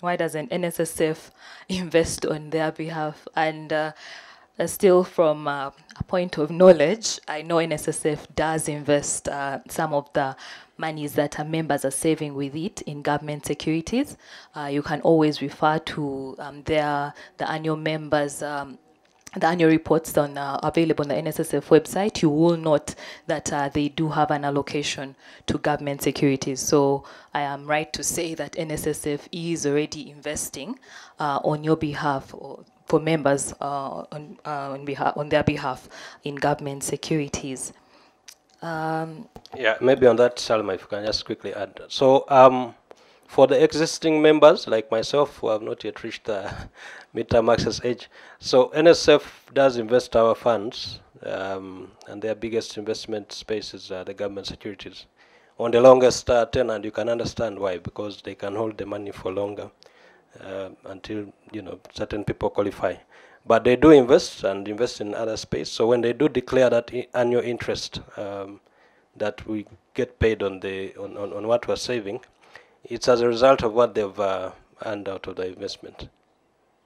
why doesn't N S S F invest on their behalf? And uh, Uh, still from uh, a point of knowledge, I know N S S F does invest uh, some of the monies that our members are saving with it in government securities. Uh, you can always refer to um, their, the annual members, um, the annual reports on, uh, available on the N S S F website. You will note that uh, they do have an allocation to government securities. So I am right to say that N S S F is already investing uh, on your behalf, or for members uh, on, uh, on, behalf, on their behalf in government securities. Um, yeah, maybe on that, Salma, if you can just quickly add. So um, for the existing members, like myself, who have not yet reached the midterm access age, so N S S F does invest our funds, um, and their biggest investment space is uh, the government securities. On the longest uh, tenure, and you can understand why, because they can hold the money for longer. Uh, until, you know, certain people qualify, but they do invest and invest in other space. So when they do declare that I annual interest um, that we get paid on the on, on, on what we're saving, it's as a result of what they've uh, earned out of the investment.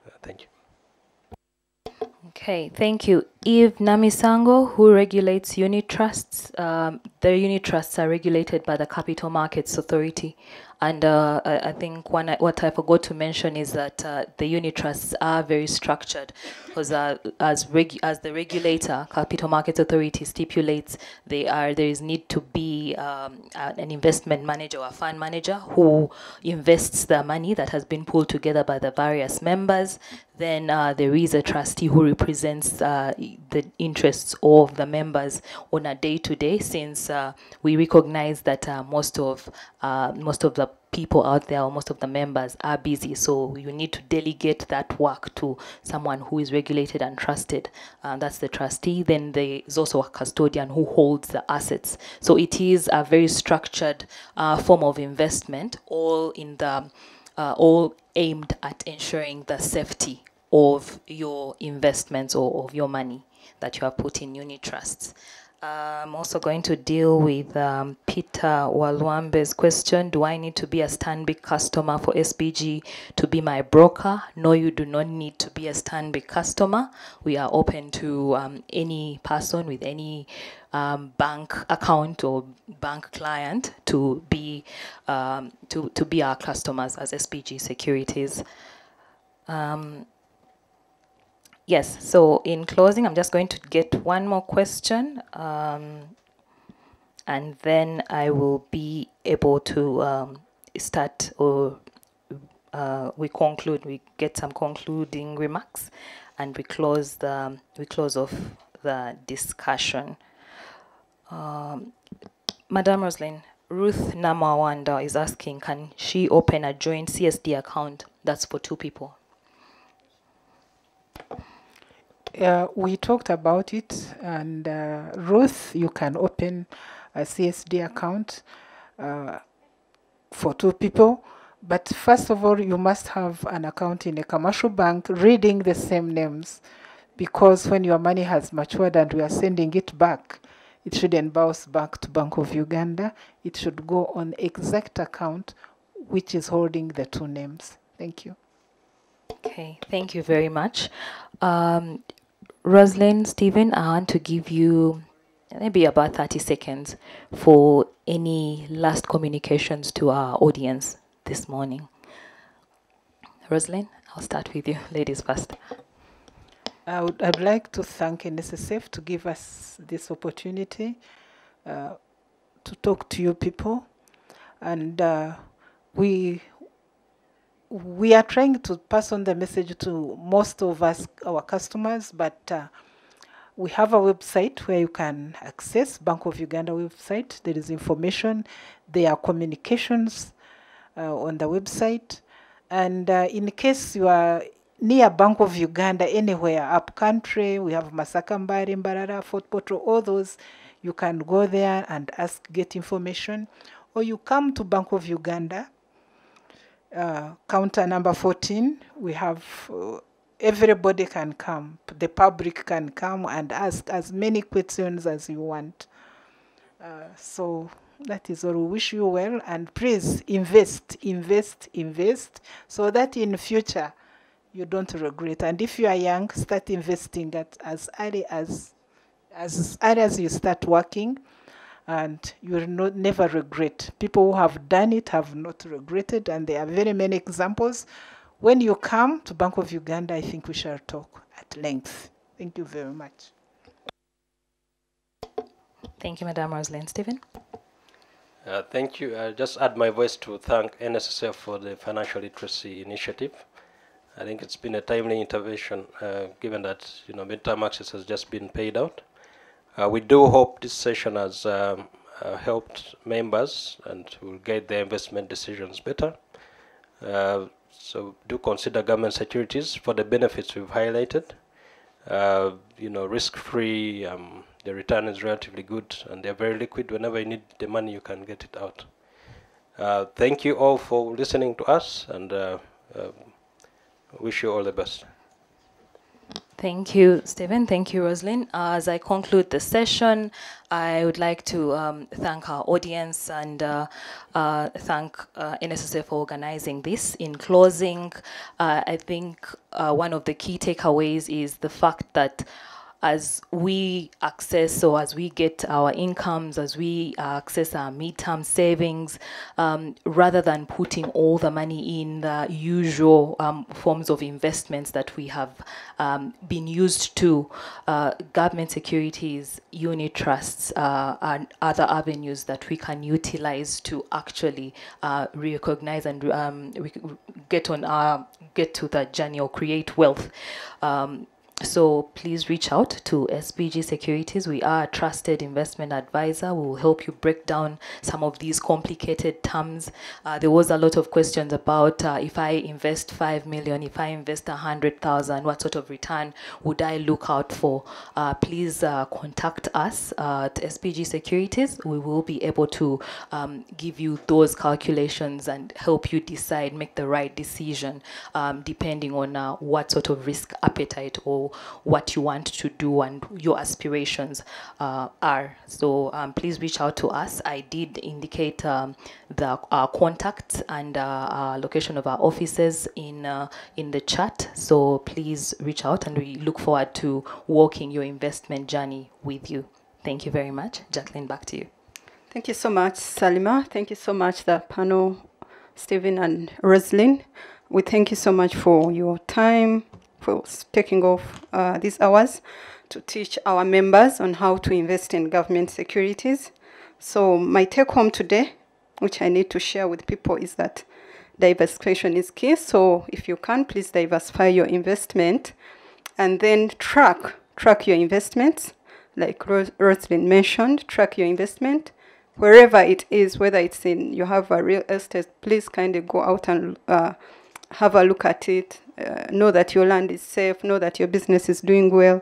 Uh, thank you. Okay, thank you. Eve Namisango, who regulates unit trusts. Um, their unit trusts are regulated by the Capital Markets Authority. And uh, I think one, what I forgot to mention is that uh, the unit trusts are very structured, because uh, as regu as the regulator, Capital Markets Authority, stipulates, they are there is need to be um, an investment manager or a fund manager who invests the money that has been pulled together by the various members. Then uh, there is a trustee who represents uh, the interests of the members on a day-to-day, -day, since uh, we recognize that uh, most of uh, most of the people out there, or most of the members, are busy, so you need to delegate that work to someone who is regulated and trusted. Uh, that's the trustee. Then there is also a custodian who holds the assets. So it is a very structured uh, form of investment, all in the uh, all aimed at ensuring the safety of your investments or of your money that you have put in unit trusts. Uh, I'm also going to deal with um, Peter Walwambe's question. Do I need to be a Stanbic customer for S B G to be my broker? No, you do not need to be a Stanbic customer. We are open to um, any person with any um, bank account or bank client to be um, to to be our customers as S B G Securities. Um, Yes, so in closing, I'm just going to get one more question, um, and then I will be able to um, start, or uh, we conclude, we get some concluding remarks, and we close, the, we close off the discussion. Um, Madam Rosalind, Ruth Namawanda is asking, can she open a joint C S D account that's for two people? Uh, we talked about it, and uh, Ruth, you can open a C S D account uh, for two people, but first of all, you must have an account in a commercial bank reading the same names, because when your money has matured and we are sending it back, it shouldn't bounce back to Bank of Uganda. It should go on exact account which is holding the two names. Thank you. Okay, thank you very much. Um, Rosalind, Stephen, I want to give you maybe about thirty seconds for any last communications to our audience this morning. Rosalind, I'll start with you, ladies first. I would, I'd like to thank N S S F to give us this opportunity uh, to talk to you people. And uh, we... We are trying to pass on the message to most of us, our customers, but uh, we have a website where you can access Bank of Uganda website. There is information. There are communications uh, on the website. And uh, in case you are near Bank of Uganda, anywhere up country. We have Masakambari, Mbarara, Fort Portal, all those. You can go there and ask, get information. Or you come to Bank of Uganda, uh, counter number fourteen. We have, uh, everybody can come. The public can come and ask as many questions as you want. Uh, so that is all. We wish you well, and please invest, invest, invest, so that in future you don't regret. And if you are young, start investing at as early as as early as you start working, and you will not never regret. People who have done it have not regretted, and there are very many examples. When you come to Bank of Uganda, I think we shall talk at length. Thank you very much. Thank you, Madam Rosalind. Stephen? Uh, thank you. I'll just add my voice to thank N S S F for the financial literacy initiative. I think it's been a timely intervention, uh, given that, you know, midterm access has just been paid out. Uh, we do hope this session has um, uh, helped members and will guide their investment decisions better. Uh, so do consider government securities for the benefits we've highlighted. Uh, you know, risk-free, um, the return is relatively good, and they're very liquid. Whenever you need the money, you can get it out. Uh, thank you all for listening to us, and uh, uh, wish you all the best. Thank you, Stephen. Thank you, Rosalind. Uh, as I conclude the session, I would like to um, thank our audience and uh, uh, thank uh, N S S F for organizing this. In closing, uh, I think uh, one of the key takeaways is the fact that as we access, or as we get our incomes, as we access our midterm savings, um, rather than putting all the money in the usual um, forms of investments that we have um, been used to, uh, government securities, unit trusts, uh, and other avenues that we can utilize to actually uh, recognize and um, get on our get to the journey or create wealth. Um, So please reach out to S B G Securities. We are a trusted investment advisor. We will help you break down some of these complicated terms. Uh, there was a lot of questions about uh, if I invest five million, if I invest one hundred thousand, what sort of return would I look out for? Uh, please uh, contact us uh, at S B G Securities. We will be able to um, give you those calculations and help you decide, make the right decision, um, depending on uh, what sort of risk appetite or what you want to do and your aspirations uh, are. So um, please reach out to us. I did indicate um, the our contacts and uh, our location of our offices in uh, in the chat. So please reach out, and we look forward to walking your investment journey with you. Thank you very much. Jacqueline, back to you. Thank you so much, Salima. Thank you so much, the panel, Stephen and Rosalind. We thank you so much for your time, for taking off uh, these hours to teach our members on how to invest in government securities. So my take home today, which I need to share with people, is that diversification is key. So if you can, please diversify your investment, and then track, track your investments. Like Ros Rosalind mentioned, track your investment. Wherever it is, whether it's in, you have a real estate, please kindly go out and uh, have a look at it. Uh, know that your land is safe, know that your business is doing well,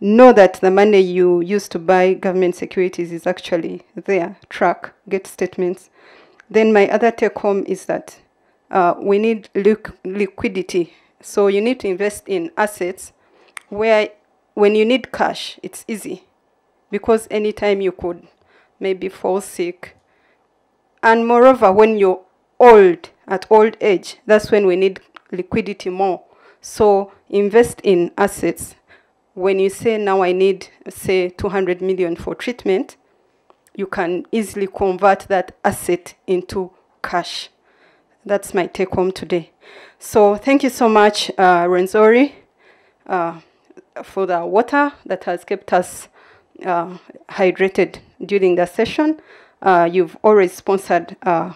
know that the money you used to buy government securities is actually there. Track, get statements. Then my other take home is that uh, we need liquidity. So you need to invest in assets where when you need cash, it's easy, because anytime you could maybe fall sick. And moreover, when you're old, at old age, that's when we need liquidity more. So invest in assets. When you say, now I need, say, two hundred million for treatment, you can easily convert that asset into cash. That's my take home today. So thank you so much, uh, Renzori, uh, for the water that has kept us uh, hydrated during the session. Uh, you've always sponsored uh,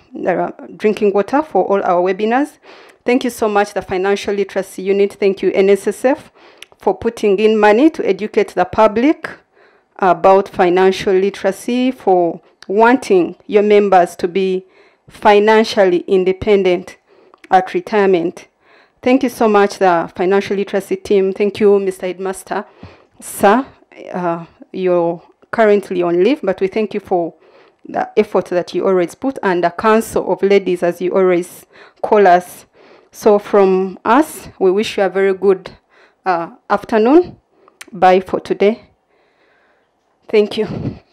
drinking water for all our webinars. Thank you so much, the Financial Literacy Unit. Thank you, N S S F, for putting in money to educate the public about financial literacy, for wanting your members to be financially independent at retirement. Thank you so much, the financial literacy team. Thank you, Mister Headmaster. Sir, uh, you're currently on leave, but we thank you for the effort that you always put, and the Council of Ladies, as you always call us. So from us, we wish you a very good uh, afternoon. Bye for today. Thank you.